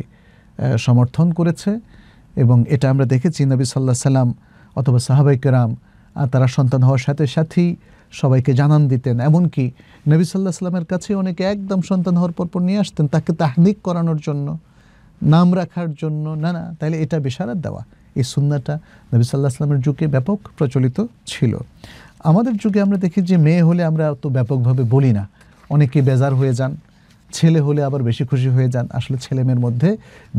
সমর্থন করেছে। এবং এটা আমরা দেখেছি নবী সাল্লাল্লাহু আলাইহি সাল্লাম অথবা সাহাবায়ে কেরাম তারা সন্তান হওয়ার সাথে সাথেই সবাইকে জানান দিতেন। এমনকি নবী সাল্লাল্লাহু আলাইহি সাল্লামের কাছে অনেকে একদম সন্তান হওয়ার পরপর নিয়ে আসতেন তাকে তাহনিক করানোর জন্য, নাম রাখার জন্য। না না, তাহলে এটা বেশারাত দেওয়া, এই সুন্নাহটা নবী সাল্লাল্লাহু আলাইহি সাল্লামের যুগে ব্যাপক প্রচলিত ছিল। আমাদের যুগে আমরা দেখি যে মেয়ে হলে আমরা তো ব্যাপকভাবে বলি না, অনেকে বেজার হয়ে যান, ছেলে হলে আবার বেশি খুশি হয়ে যান। আসলে ছেলে মেয়ের মধ্যে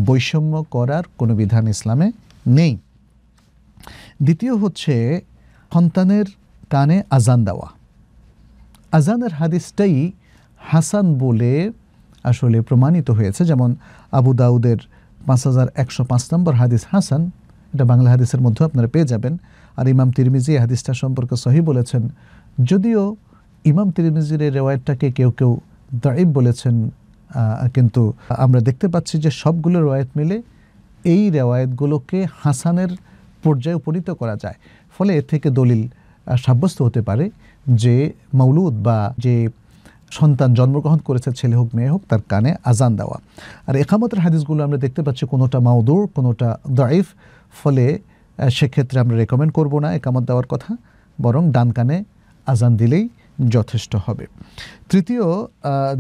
বৈষম্য করার কোনো বিধান ইসলামে নেই। দ্বিতীয় হচ্ছে সন্তানের কানে আজান দেওয়া। আজানের হাদিসটাই হাসান বলে আসলে প্রমাণিত হয়েছে, যেমন আবু দাউদের পাঁচ হাজার একশো পাঁচ নম্বর হাদিস হাসান, এটা বাংলা হাদিসের মধ্যে আপনারা পেয়ে যাবেন। আর ইমাম তিরমিজি এই হাদিসটা সম্পর্কে সহি বলেছেন, যদিও ইমাম তিরমিজির এই রেওয়ায়তটাকে কেউ কেউ দাঈফ বলেছেন, কিন্তু আমরা দেখতে পাচ্ছি যে সবগুলো রেওয়ায়েত মিলে এই রেওয়ায়েতগুলোকে হাসানের পর্যায়ে উপনীত করা যায়। ফলে এর থেকে দলিল সাব্যস্ত হতে পারে যে মৌলুদ বা যে সন্তান জন্মগ্রহণ করেছে, ছেলে হোক মেয়ে হোক, তার কানে আজান দেওয়া। আর ইকামতের হাদিসগুলো আমরা দেখতে পাচ্ছি কোনোটা মাওদুর, কোনোটা দাঈফ, ফলে সেক্ষেত্রে আমরা রেকমেন্ড করব না ইকামত দেওয়ার কথা, বরং ডান কানে আজান দিলেই যথেষ্ট হবে। তৃতীয়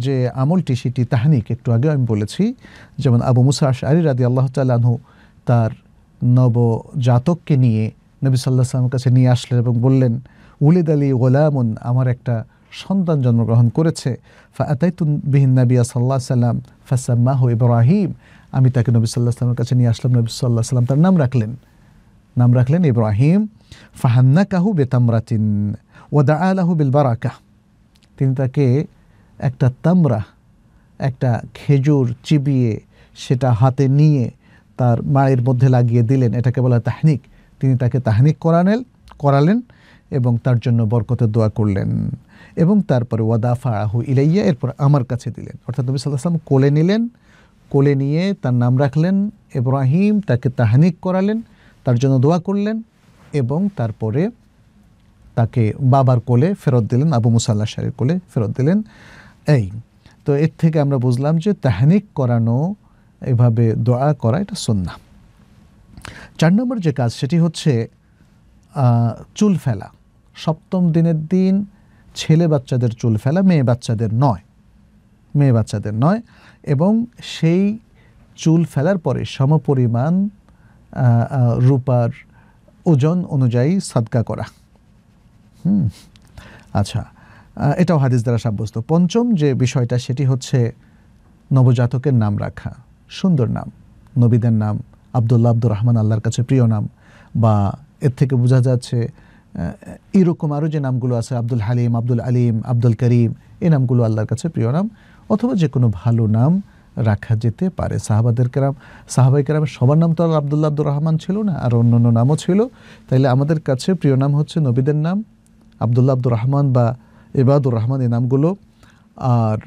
যে আমলটি সেটি তাহনিক, একটু আগে আমি বলেছি। যেমন আবু মুসা আশআরী রাদিয়াল্লাহু তাআলা আনহু তার নবজাতককে নিয়ে নবী সাল্লাল্লাহু আলাইহি ওয়াসাল্লামের কাছে নিয়ে আসলেন এবং বললেন, উলিদ আলী গোলামুন, আমার একটা সন্তান জন্মগ্রহণ করেছে। ফাআতাইতু বিহি নবী সাল্লাল্লাহু আলাইহি ওয়াসাল্লাম ফাসাম্মাহু ইব্রাহিম, আমি তাকে নবী সাল্লাল্লাহু আলাইহি ওয়াসাল্লামের কাছে নিয়ে আসলাম, নবী সাল্লাল্লাহু আলাইহি ওয়াসাল্লাম তার নাম রাখলেন নাম রাখলেন ইব্রাহিম। ফাহান্নাকাহু বিতামরাতিন ওয়াদাআ লাহু বিল বারাকাহ, তিনি তাকে একটা তামরা, একটা খেজুর চিবিয়ে সেটা হাতে নিয়ে তার মায়ের মধ্যে লাগিয়ে দিলেন, এটাকে বলা তাহনিক। তিনি তাকে তাহনিক করালেন করালেন এবং তার জন্য বরকতের দোয়া করলেন। এবং তারপরে ওয়াদাফাআহু ইলাইয়া, এরপর আমার কাছে দিলেন, অর্থাৎ নবী সাল্লাল্লাহু আলাইহি ওয়াসাল্লাম কোলে নিলেন, कोले निये तार नाम रखलें इब्राहिम, ताके ताहनिक करालें, तार जोनो दुआ करलें एबं तारपरे ताके बाबार कोले फेरत दिलें, आबू मूसा आल-आशआरीर कोले फेरत दिलें। एई तो एर थेके आमरा बुझलाम जे ताहनिक करानो एभाबे दुआ करा एटा सुन्नाह। चार नम्बर जे काज सेटी होच्छे चुल फेला। सप्तम दिनेर दिन छेले बाच्चादेर चुल फेला, मेये बाच्चादेर नय, मेये बाच्चादेर नय। एबं सेई चुल फेलार परे समपरिमाण रूपार ओजन अनुयायी सादका करा। हम्म अच्छा, एटाओ हादिस द्वारा साब्यस्त। पंचम जे विषयटा सेटी होच्छे नवजातकेर नाम राखा। सुंदर नाम, नबीदेर नाम, आब्दुल्लाह आब्दुर रहमान आल्लाहर काछे प्रिय नाम। बा एर थेके बोझा जाच्छे ए रकम आरो जे नामगुलो आछे आब्दुल हालिम, आब्दुल आलिम, आब्दुल करीम, ए नामगुलो आल्लाहर काछे प्रिय नाम। अथवा जे कोनो भालो नाम रखा जेते पारे। साहाबादेर कराम साहाबाए कराम सबार नाम तो आब्दुल्लाह आब्दुर रहमान छिलो ना, आर अन्यान्य नामो छिलो। ताइले आमादेर काछे प्रिय नाम होच्छे नबीदेर नाम आब्दुल्लाह आब्दुर रहमान बा इबादुर रहमान, ए नामगुलो। आर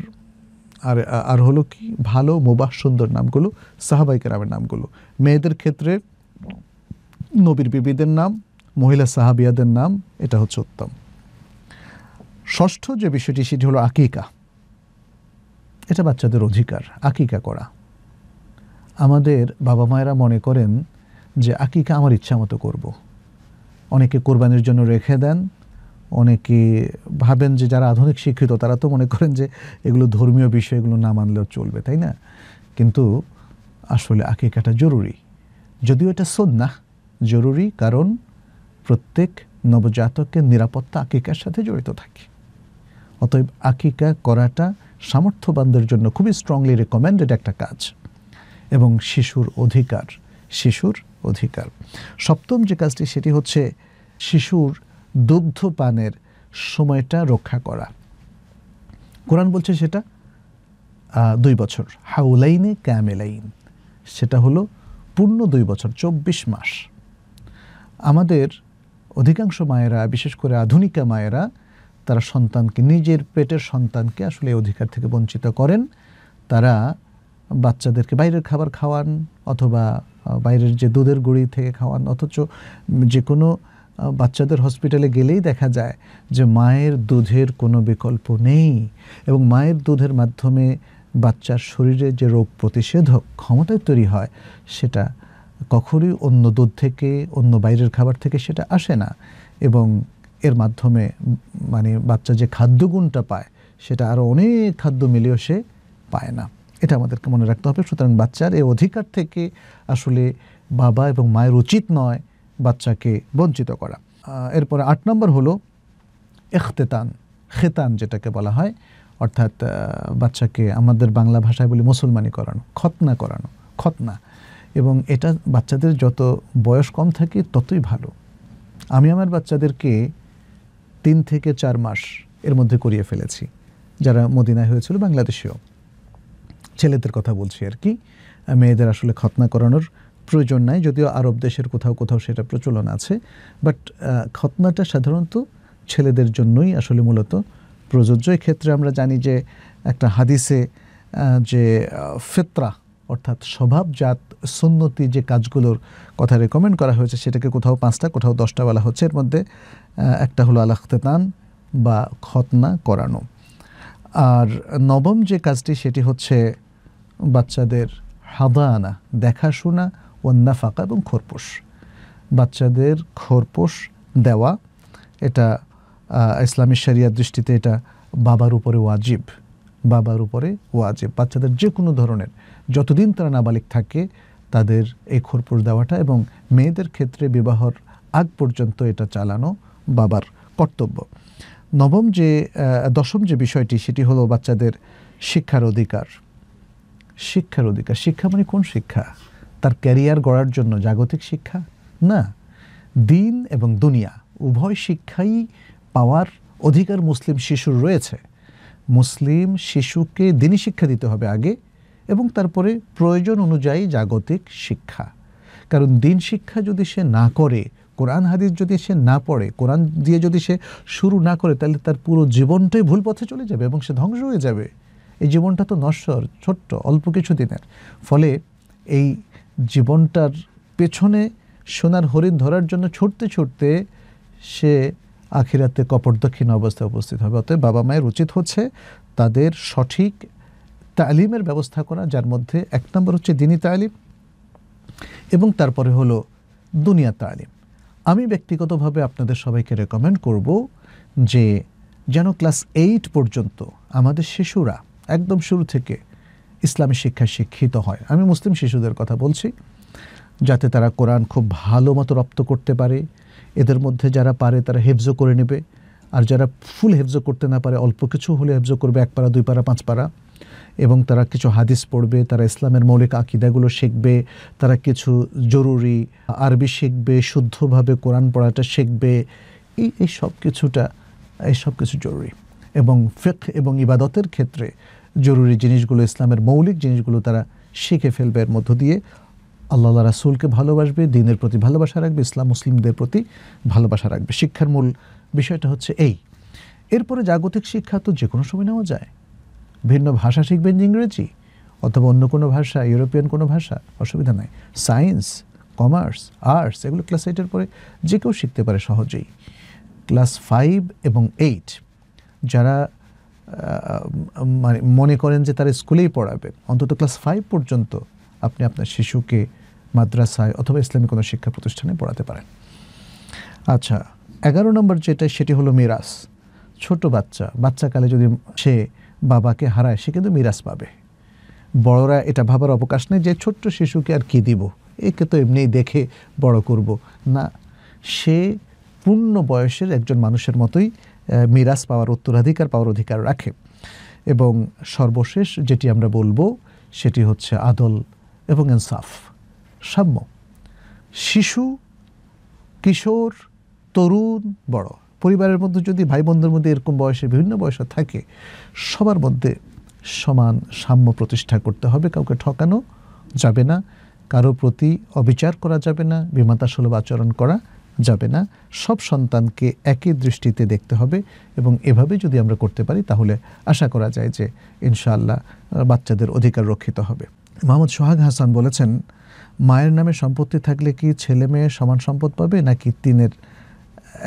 आर आर हलो कि भालो मुबाह सुंदर नामगुलो साहाबाए करामेर नामगुलो। मेयेदेर क्षेत्रे नबीर बीबीदेर नाम, महिला साहाबियादेर नाम, एटा होच्छे उत्तम। षष्ठ जे विषयटी सेटी हलो आकीका। এটা বাচ্চাদের অধিকার আকিকা করা। আমাদের বাবা মায়েরা মনে করেন যে আকিকা আমার ইচ্ছা মতো করব। অনেকে কুরবানির জন্য রেখে দেন, অনেকে ভাবেন যে যারা আধুনিক শিক্ষিত তারা তো মনে করেন যে এগুলো ধর্মীয় বিষয়, এগুলো না মানলেও চলবে, তাই না? কিন্তু আসলে আকিকাটা জরুরি, যদিও এটা সুন্নাহ। জরুরি কারণ প্রত্যেক নবজাতকের নিরাপত্তা আকিকার সাথে জড়িত থাকে। অতএব আকিকা করাটা সামর্থ্যবানদের জন্য খুবই স্ট্রংলি রেকমেন্ডেড একটা কাজ, এবং শিশুর অধিকার, শিশুর অধিকার। সপ্তম যে কাজটি সেটি হচ্ছে শিশুর দুগ্ধ পানের সময়টা রক্ষা করা। কোরআন বলছে সেটা দুই বছর, হাউলাইনে ক্যামেলাইন, সেটা হলো পূর্ণ দুই বছর, চব্বিশ মাস। আমাদের অধিকাংশ মায়েরা, বিশেষ করে আধুনিকা মায়েরা, তারা সন্তানকে, নিজের পেটের সন্তানকে আসলে অধিকার থেকে বঞ্চিত করেন। তারা বাচ্চাদেরকে বাইরের খাবার খাওয়ান, অথবা বাইরের যে দুধের গুঁড়ি থেকে খাওয়ান। অথচ যে কোনো বাচ্চাদের হসপিটালে গেলেই দেখা যায় যে মায়ের দুধের কোনো বিকল্প নেই, এবং মায়ের দুধের মাধ্যমে বাচ্চার শরীরে যে রোগ প্রতিষেধক ক্ষমতা তৈরি হয় সেটা কখনোই অন্য দুধ থেকে, অন্য বাইরের খাবার থেকে সেটা আসে না। এবং एर माध्यमे माने बाच्चा जे खाद्यगुणटा पाय सेटा आरो अनेक खाद्य मिलिये से पाय ना, एटा आमादेरके मने राखते होबे। सुतरां बाच्चार ए अधिकार थेके आसले बाबा एबं मायेर उचित नय बाच्चाके बंचित करा। एरपर आठ नम्बर हलो इख्तेतान, खेतान जेटाके बला हय, अर्थात बाच्चाके आमादेर बांगला भाषाय बलि मुसलमानी करानो, खतना करानो, खतना। एबं एटा बाच्चादेर जतो बयस कम थाके ततोई भालो। आमि आमार बाच्चादेरके तीन थेके चार मास एर मध्य करिए फेलेছি, যারা মদিনায় হয়েছিল, বাংলাদেশীয় ছেলেদের কথা বলছি আর কি। মেয়েদের আসলে খতনা করানোর প্রয়োজন নাই, যদিও আরব দেশের কোথাও কোথাও সেটা প্রচলন আছে, বাট খতনাটা সাধারণত ছেলেদের জন্যই আসলে মূলত প্রযোজ্য। এই ক্ষেত্রে আমরা জানি যে একটা হাদিসে যে ফিতরা অর্থাৎ স্বভাবজাত সুন্নতি যে কাজগুলোর কথা রেকমেন্ড করা হয়েছে সেটাকে কোথাও পাঁচটা কোথাও দশটা বলা হচ্ছে। এর মধ্যে একটা হলো আল ইখতিতান বা খতনা করানো। আর নবম যে কাজটি সেটি হচ্ছে বাচ্চাদের হাদানা, দেখাশোনা, ও নাফাকা এবং খোরপোশ, বাচ্চাদের খোরপোশ দেওয়া। এটা ইসলামী শরিয়ার দৃষ্টিতে এটা বাবার উপরে ওয়াজিব, বাবার উপরে ওয়াজিব। বাচ্চাদের যে কোনো ধরনের যতদিন তারা নাবালিক থাকে তাদের এই খোরপোশ দেওয়াটা, এবং মেয়েদের ক্ষেত্রে বিবাহর আগ পর্যন্ত এটা চালানো বাবার কর্তব্য। নবম যে দশম যে বিষয়টি সেটি হলো বাচ্চাদের শিক্ষার অধিকার। শিক্ষার অধিকার, শিক্ষা মানে কোন শিক্ষা? তার ক্যারিয়ার গড়ার জন্য জাগতিক শিক্ষা না, দিন এবং দুনিয়া উভয় শিক্ষাই পাওয়ার অধিকার মুসলিম শিশুর রয়েছে। মুসলিম শিশুকে দিনই শিক্ষা দিতে হবে আগে, এবং তারপরে প্রয়োজন অনুযায়ী জাগতিক শিক্ষা। কারণ দিন শিক্ষা যদি সে না করে, কোরআন হাদিস যদি সে না পড়ে, কোরআন দিয়ে যদি সে শুরু না করে, তাহলে তার পুরো জীবনটাই ভুল পথে চলে যাবে এবং সে ধ্বংস হয়ে যাবে। এই জীবনটা তো নশ্বর, ছোট্ট, অল্প কিছু দিনের। ফলে এই জীবনটার পেছনে সোনার হরিণ ধরার জন্য ছুটতে ছুটতে সে আখিরাতে কপটদক্ষিণ অবস্থায় উপস্থিত হবে। অতএব বাবা মায়ের উচিত হচ্ছে তাদের সঠিক তালিমের ব্যবস্থা করা, যার মধ্যে এক নম্বর হচ্ছে দিনী তালিম এবং তারপরে হলো দুনিয়া তালিম। আমি ব্যক্তিগতভাবে আপনাদের সবাইকে রেকমেন্ড করব যে যেন ক্লাস এইট পর্যন্ত আমাদের শিশুরা একদম শুরু থেকে ইসলামী শিক্ষায় শিক্ষিত হয়। আমি মুসলিম শিশুদের কথা বলছি, যাতে তারা কোরআন খুব ভালো মতো রপ্ত করতে পারে। এদের মধ্যে যারা পারে তারা হেফজো করে নেবে, আর যারা ফুল হেফজো করতে না পারে অল্প কিছু হলে হেফজো করবে, এক পারা, দুই পারা, পাঁচ পারা। এবং তারা কিছু হাদিস পড়বে, তারা ইসলামের মৌলিক আকিদাগুলো শিখবে, তারা কিছু জরুরি আরবি শিখবে, শুদ্ধভাবে কোরআন পড়াটা শিখবে। এই এই সব কিছুটা এই সব কিছু জরুরি। এবং ফিকহ এবং ইবাদতের ক্ষেত্রে জরুরি জিনিসগুলো, ইসলামের মৌলিক জিনিসগুলো তারা শিখে ফেলবে। এর মধ্য দিয়ে আল্লাহ রাসূলকে ভালোবাসবে, দ্বীনের প্রতি ভালোবাসা রাখবে, ইসলাম মুসলিমদের প্রতি ভালোবাসা রাখবে। শিক্ষার মূল বিষয়টা হচ্ছে এই। এরপরে জাগতিক শিক্ষা তো যে কোনো সময় নেওয়া যায়। ভিন্ন ভাষা শিখবেন, ইংরেজি অথবা অন্য কোনো ভাষা, ইউরোপিয়ান কোনো ভাষা, অসুবিধা নাই। সায়েন্স, কমার্স, আর্টস এগুলো ক্লাস এইটের পরে যে কেউ শিখতে পারে সহজেই। ক্লাস ফাইভ এবং এইট যারা মানে মনে করেন যে তারা স্কুলেই পড়াবে, অন্তত ক্লাস ফাইভ পর্যন্ত আপনি আপনার শিশুকে মাদ্রাসায় অথবা ইসলামী কোনো শিক্ষা প্রতিষ্ঠানে পড়াতে পারেন। আচ্ছা, এগারো নম্বর যেটা সেটি হলো মিরাস। ছোট বাচ্চা বাচ্চাকালে যদি সে বাবাকে হারায় সে কিন্তু মিরাস পাবে। বড়রা এটা ভাবার অবকাশ নেই যে ছোট্ট শিশুকে আর কি দিব, একে তো এমনিই দেখে বড় করব। না, সে পূর্ণ বয়সের একজন মানুষের মতোই মিরাস পাওয়ার, উত্তরাধিকার পাওয়ার অধিকার রাখে। এবং সর্বশেষ যেটি আমরা বলবো সেটি হচ্ছে আদল এবং ইনসাফ, সাম্য। শিশু, কিশোর, তরুণ, বড়, পরিবারের মধ্যে যদি ভাই বোনদের মধ্যে এরকম বয়সে বিভিন্ন বয়স থাকে, সবার মধ্যে সমান সাম্য প্রতিষ্ঠা করতে হবে। কাউকে ঠকানো যাবে না, কারো প্রতি অবিচার করা যাবে না, বিমাতাসুলভ আচরণ করা যাবে না। সব সন্তানকে একই দৃষ্টিতে দেখতে হবে। এবং এভাবে যদি আমরা করতে পারি তাহলে আশা করা যায় যে ইনশাআল্লাহ বাচ্চাদের অধিকার রক্ষিত হবে। মোহাম্মদ সোহাগ হাসান বলেছেন, মায়ের নামে সম্পত্তি থাকলে কি ছেলে মেয়ে সমান সম্পদ পাবে নাকি তিনের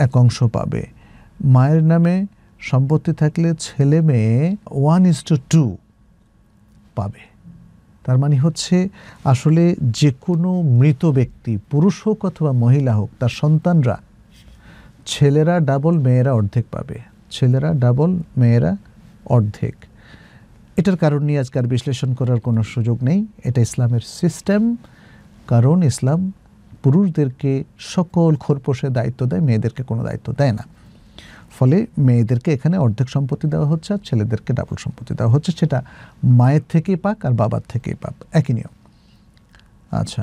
এক অংশ পাবে? মায়ের নামে সম্পত্তি থাকলে ছেলে মেয়ে ওয়ান ইস টু টু পাবে। তার মানে হচ্ছে আসলে যে কোনো মৃত ব্যক্তি, পুরুষ হোক অথবা মহিলা হোক, তার সন্তানরা, ছেলেরা ডাবল মেয়েরা অর্ধেক পাবে, ছেলেরা ডাবল মেয়েরা অর্ধেক। এটার কারণ নিয়ে আজকে আর বিশ্লেষণ করার কোনো সুযোগ নেই, এটা ইসলামের সিস্টেম। কারণ ইসলাম পুরুষদেরকে সকল খোরপোশে দায়িত্ব দেয়, মেয়েদেরকে কোনো দায়িত্ব দেয় না। ফলে মেয়েদেরকে এখানে অর্ধেক সম্পত্তি দেওয়া হচ্ছে আর ছেলেদেরকে ডাবল সম্পত্তি দেওয়া হচ্ছে, সেটা মায়ের থেকেই পাক আর বাবার থেকেই পাক, একই নিয়ম। আচ্ছা,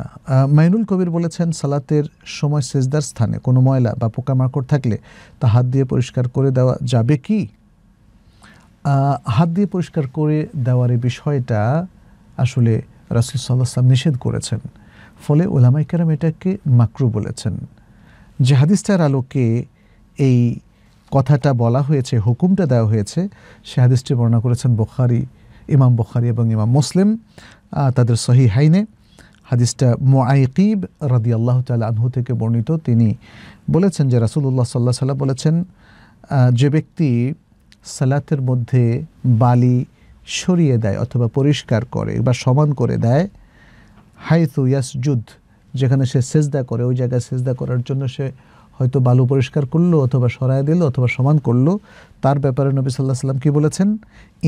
মাইনুল কবির বলেছেন, সালাতের সময় সেজদার স্থানে কোনো ময়লা বা পোকামাকড় থাকলে তা হাত দিয়ে পরিষ্কার করে দেওয়া যাবে কি? হাত দিয়ে পরিষ্কার করে দেওয়ার এই বিষয়টা আসলে রাসূল সাল্লাল্লাহু আলাইহি ওয়াসাল্লাম নিষেধ করেছেন। ফলে ওলামায়ে কেরাম এটাকে মাকরুহ বলেছেন। যে হাদিসটার আলোকে এই কথাটা বলা হয়েছে, হুকুমটা দেওয়া হয়েছে, সে হাদিসটি বর্ণনা করেছেন বুখারী, ইমাম বুখারী এবং ইমাম মুসলিম তাদের সহিহাইনে। হাদিসটা মুআইকিব রাদিয়াল্লাহু তাআলা আনহু থেকে বর্ণিত। তিনি বলেছেন যে রাসূলুল্লাহ সাল্লাল্লাহু আলাইহি ওয়াসাল্লাম বলেছেন, যে ব্যক্তি সালাতের মধ্যে বালি সরিয়ে দেয় অথবা পরিষ্কার করে বা সমান করে দেয়, হাইতু ইয়াসজুদ, যেখানে সে সেজদা করে ওই জায়গায় সেজদা করার জন্য সে হয়তো বালু পরিষ্কার করলো অথবা সরায় দিল অথবা সমান করলো, তার ব্যাপারে নবী সাল্লাল্লাহু আলাইহি ওয়াসাল্লাম কি বলেছেন?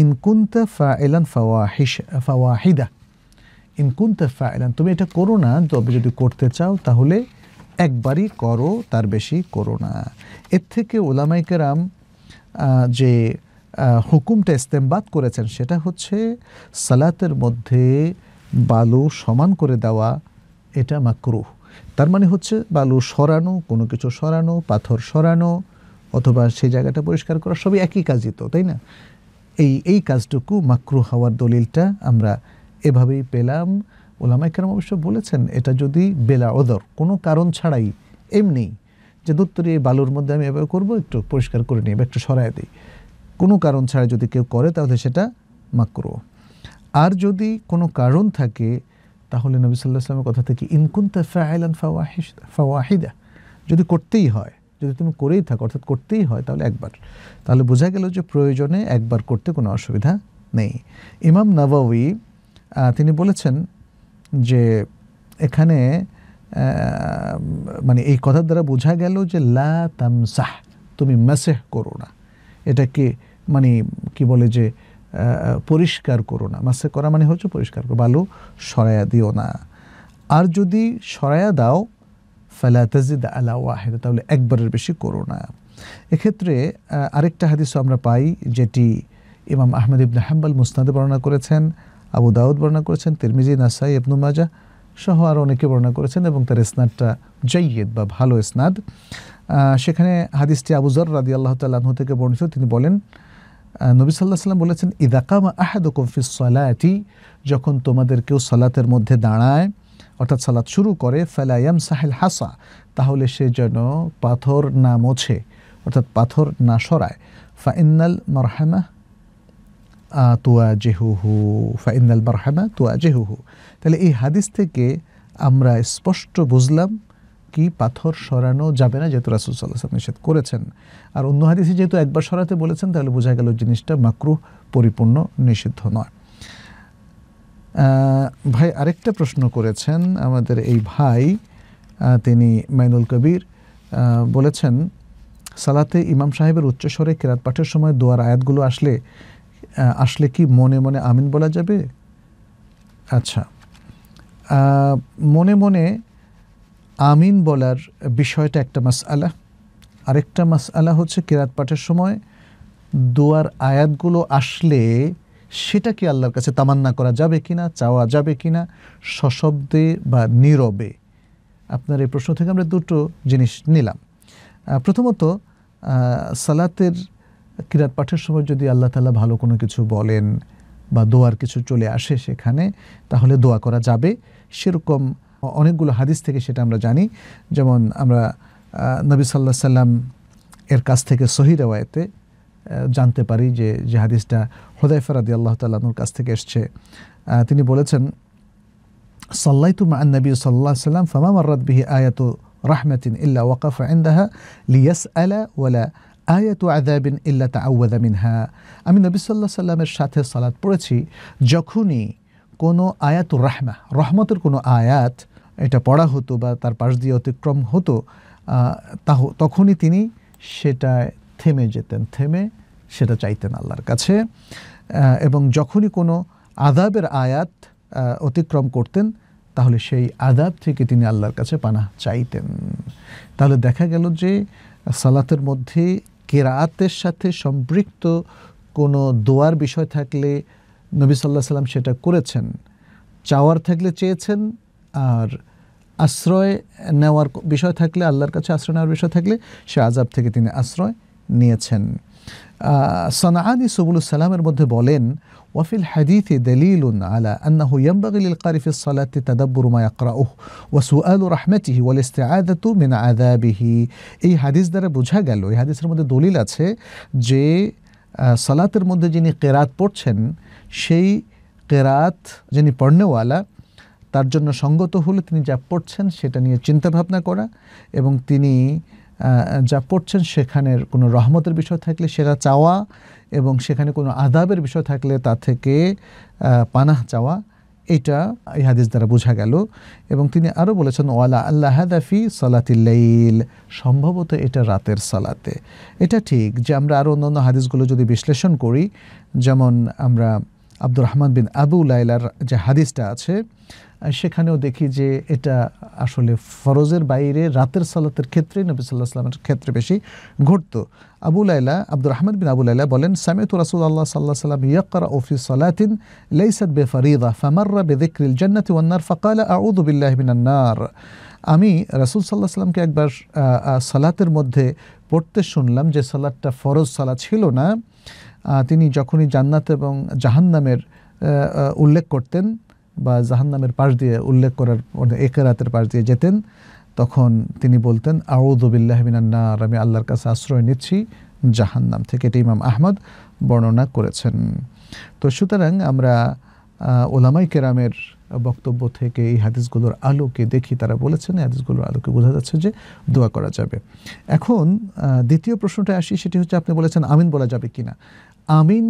ইনকুন্তা ফাইলান ফাওয়াহিশ ফাওয়াহিদা, ইনকুন্তা ফাইলান, তুমি এটা করো না, তবে যদি করতে চাও তাহলে একবারই করো, তার বেশি করো না। এর থেকে ওলামায়ে কেরাম যে হুকুমটা ইস্তেমবাত করেছেন সেটা হচ্ছে সালাতের মধ্যে বালু সমান করে দেওয়া, এটা মাকরুহ। তার মানে হচ্ছে বালু সরানো, কোনো কিছু সরানো, পাথর সরানো অথবা সেই জায়গাটা পরিষ্কার করা, সবই একই কাজই তো, তাই না? এই এই কাজটুকু মাকরুহ হওয়ার দলিলটা আমরা এভাবেই পেলাম। ওলামায়ে কেরাম অবশ্য বলেছেন এটা যদি বেলা ওদর, কোনো কারণ ছাড়াই, এমনি যে দুত্তরি এই বালুর মধ্যে আমি এভাবে করবো, একটু পরিষ্কার করে নিই বা একটু সরাই দিই, কোনো কারণ ছাড়া যদি কেউ করে তাহলে সেটা মাকরুহ। আর যদি কোনো কারণ থাকে তাহলে নবী সাল্লাল্লাহু আলাইহি ওয়াসাল্লামের কথা থেকে ইন কুনতা ফাইলান ফাওয়াহিদা, যদি করতেই হয়, যদি তুমি করেই থাকো অর্থাৎ করতেই হয় তাহলে একবার, তাহলে বোঝা গেল যে প্রয়োজনে একবার করতে কোনো অসুবিধা নেই। ইমাম নাওয়াবী তিনি বলেছেন যে এখানে মানে এই কথার দ্বারা বোঝা গেল যে লা তামসাহ, তুমি মাসহ করো না, এটাকে মানে কি বলে যে পরিষ্কার করো না। মাসহ করা মানে হচ্ছে পরিষ্কার করো, বালু সরায়া দিও না। আর যদি সরায়া দাও ফালা তাজিদ আলা ওয়াহিদ, তাহলে একবারের বেশি করো না। এক্ষেত্রে আরেকটা হাদিসও আমরা পাই যেটি ইমাম আহমদ ইবনে হাম্বল মুসনাদে বর্ণনা করেছেন, আবু দাউদ বর্ণনা করেছেন, তিরমিজি, নাসাই, ইবনু মাজাহ সহ আরও অনেকে বর্ণনা করেছেন এবং তার ইসনাদটা জাইয়িদ বা ভালো ইসনাদ। সেখানে হাদিসটি আবু যর রাদিয়াল্লাহু তাআলা আনহু থেকে বর্ণিত, তিনি বলেন নবী সাল্লাল্লাহু আলাইহি ওয়াসাল্লাম বলেছেন ইযা কামা আহাদুকুম ফিস সালাতি, যখন তোমাদের কেউ সালাতের মধ্যে দাঁড়ায় অর্থাৎ সালাত শুরু করে ফালা ইয়ামসাহিল হাসা, তাহলে সে যেন পাথর না মোছে অর্থাৎ পাথর না সরায়। ফা ইন্নাল মারহামা তুয়াজিহুহু, ফা ইন্নাল মারহামা তুয়াজিহুহু। তাহলে এই হাদিস থেকে আমরা স্পষ্ট বুঝলাম কি পাথর সরানো যাবে না, যেহেতু রাসূল সাল্লাল্লাহু আলাইহি ওয়াসাল্লাম নিষেধ করেছেন। আর অন্য হাদিসে যেহেতু একবার সরাতে বলেছেন তাহলে বোঝা গেল জিনিসটা মাকরুহ, পরিপূর্ণ নিষিদ্ধ নয়। ভাই আরেকটা প্রশ্ন করেছেন আমাদের এই ভাই, তিনি মাইনুল কবির, বলেছেন সালাতে ইমাম সাহেবের উচ্চস্বরে কিরাত পাঠের সময় দোয়ার আয়াতগুলো আসলে আসলে কি মনে মনে আমিন বলা যাবে? আচ্ছা, মনে মনে আমিন বলার বিষয়টা একটা মাসআলা। আরেকটা মাসআলা হচ্ছে কিরাত পাঠের সময় দোয়ার আয়াতগুলো আসলে সেটা কি আল্লাহর কাছে তামান্না করা যাবে কিনা, চাওয়া যাবে কিনা, সশব্দে বা নীরবে। আপনার এই প্রশ্ন থেকে আমরা দুটো জিনিস নিলাম। প্রথমত, সালাতের কিরাত পাঠের সময় যদি আল্লাহ তাআলা ভালো কোনো কিছু বলেন বা দোয়ার কিছু চলে আসে সেখানে, তাহলে দোয়া করা যাবে। সেরকম অনেকগুলো হাদিস থেকে সেটা আমরা জানি। যেমন আমরা নবী সাল্লাল্লাহু আলাইহি সাল্লাম এর কাছ থেকে সহিহ রিওয়ায়েতে জানতে পারি যে যে হাদিসটা হুযায়ফা রাদিয়াল্লাহু তাআলা আনহুর কাছ থেকে এসেছে, তিনি বলেছেন সাল্লাইতু মা আন-নবী সাল্লাল্লাহু আলাইহি সাল্লাম ফামা মাররাত বিহি আয়াতু রাহমাতিন ইল্লা ওয়াকাফা ইনদাহা লিয়াসআলা ওয়ালা আয়াতু আযাবিন ইল্লা তাআউযা মিনহা। আমি নবী সাল্লাল্লাহু আলাইহি সাল্লামের সাথে সালাত পড়েছি, যখনই কোনো আয়াতু রাহমা, রহমতের কোনো আয়াত এটা পড়া হতো বা তার পাশ দিয়ে অতিক্রম হতো, তখনই তিনি সেটা থেমে যেতেন, থেমে সেটা চাইতেন আল্লাহর কাছে। এবং যখনই কোনো আযাবের আয়াত অতিক্রম করতেন তাহলে সেই আযাব থেকে তিনি আল্লাহর কাছে পানাহ চাইতেন। তাহলে দেখা গেল যে সালাতের মধ্যে কিরাআতের সাথে সম্পৃক্ত কোনো দোয়ার বিষয় থাকলে নবী সাল্লাল্লাহু আলাইহি সাল্লাম সেটা করেছেন, চাওয়ার থাকলে চেয়েছেন, আর আশ্রয় নেওয়ার বিষয় থাকলে, আল্লাহর কাছে আশ্রয় নেওয়ার বিষয় থাকলে সে আযাব থেকে তিনি আশ্রয় নিয়েছেন। সানআনি সুবুলুস সালামের মধ্যে বলেন ওয়াফিল হাদিসে দলিলুন আলা আন্নাহু ইয়ানবাগি লিল ক্বারি ফিস সালাতি তাদাব্বুরু মা ইয়াকরাউহু ওয়া সুআলু রাহমাতিহি ওয়াল ইস্তিআযাতু মিন আযাবিহি। এই হাদিস দ্বারা বোঝা গেল, এই হাদিসের মধ্যে দলিল আছে যে সালাতের মধ্যে যিনি কিরাত পড়ছেন, সেই কিরাত যিনি পড়নেওয়ালা, তার জন্য সঙ্গত হলে তিনি যা পড়ছেন সেটা নিয়ে চিন্তা ভাবনা করা, এবং তিনি যা পড়ছেন সেখানের কোনো রহমতের বিষয় থাকলে সেটা চাওয়া, এবং সেখানে কোনো আযাবের বিষয় থাকলে তা থেকে পানাহ চাওয়া, এটা এই হাদিস দ্বারা বোঝা গেল। এবং তিনি আরও বলেছেন ওয়ালা আল্লাহ হাদাফি সালাতিল লাইল, সম্ভবত এটা রাতের সালাতে। এটা ঠিক যে আমরা আরও অন্যান্য হাদিসগুলো যদি বিশ্লেষণ করি, যেমন আমরা আব্দুর রহমান বিন আবু লাইলার যে হাদিসটা আছে সেখানেও দেখি যে এটা আসলে ফরজের বাইরে রাতের সালাতের ক্ষেত্রে নবী সাল্লাল্লাহু আলাইহি ওয়াসাল্লামের ক্ষেত্রে বেশি ঘটতো। আবু লাইলা, আব্দুর রহমান বিন আবু লাইলা বলেন সামিতু রাসূলুল্লাহ সাল্লাল্লাহু আলাইহি ওয়াসাল্লাম ইয়াকরাউ ফি সালাতিন লাইসাত বিফরিযা ফামাররা বিযিকরিল জান্নাতি ওয়ান নার ফাকালা আউযু বিল্লাহি মিনান নার। আমি রাসূল সাল্লাল্লাহু আলাইহি ওয়াসাল্লামকে একবার সালাতের মধ্যে পড়তে শুনলাম যে সালাতটা ফরজ সালাত ছিল না, তিনি যখনই জান্নাত এবং জাহান্নামের উল্লেখ করতেন বা জাহান্নামের পাশ দিয়ে উল্লেখ করার একরাতের পাশ দিয়ে যেতেন, তখন তিনি বলতেন আউযু বিল্লাহি মিনান নার, আমি আল্লাহর কাছে আশ্রয় নিচ্ছি জাহান্নাম থেকে। এটি ইমাম আহমদ বর্ণনা করেছেন। तो सुतरां आमरा ओलामाई केरामेर बक्तव्य थेके एई हादिसगुलोर आलोके देखी तारा बोलेछेन हादिसगुलोर आलोके बोझा जाच्छे जे दुआ करा जाबे। एखन द्वितीय प्रश्नटा आसि सेटी हच्छे आपनि बोलेछेन आमीन बोला जाबे किना। आमीन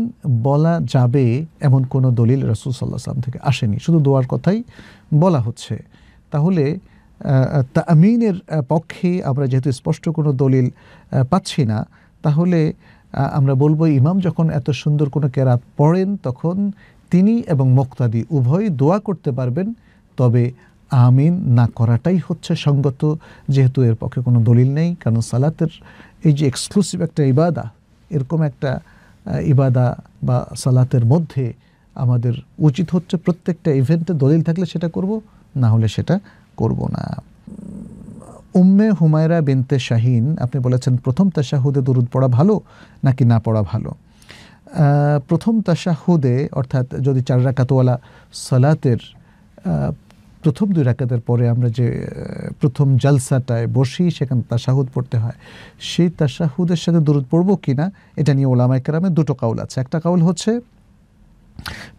बोला जाबे एमन कोनो दलिल रसूल सल्लाल्लाहु आलैहि वासाल्लाम थेके आसेनि, शुधु दुआर कथाई बोला हच्छे। ताहले तामीनेर पक्षे आमरा जेहेतु स्पष्ट कोनो दलिल पाচ্ছি না, ताहले आमरा बोलबो इमाम जखन एत सुंदर कोनो केरात पढ़ेन तखन তিনি এবং মুক্তাদি উভয় দোয়া করতে পারবেন, তবে আমিন না করাটাই হচ্ছে সঙ্গত, যেহেতু এর পক্ষে কোনো দলিল নেই। কারণ সালাতের এই যে এক্সক্লুসিভ একটা ইবাদা, এরকম একটা ইবাদা বা সালাতের মধ্যে আমাদের উচিত হচ্ছে প্রত্যেকটা ইভেন্টে দলিল থাকলে সেটা করব, না হলে সেটা করব না। উম্মে হুমায়রা বিনতে শাহিন আপনি বলেছেন প্রথম তাশাহুদে দুরুদ পড়া ভালো নাকি না পড়া ভালো? प्रथम तशाहुदे अर्थात जदि चार रकातवाला सलातेर प्रथम दुई रकातेर परे आमरा जे प्रथम जलसाटाय बसि सेखाने तशाहुद पड़ते हय, सेई तशाहुदेर साथे दुरूद पड़ब किना एटा निये ओलामाए केरामे दुटो काउल आछे। एकटा काउल हच्छे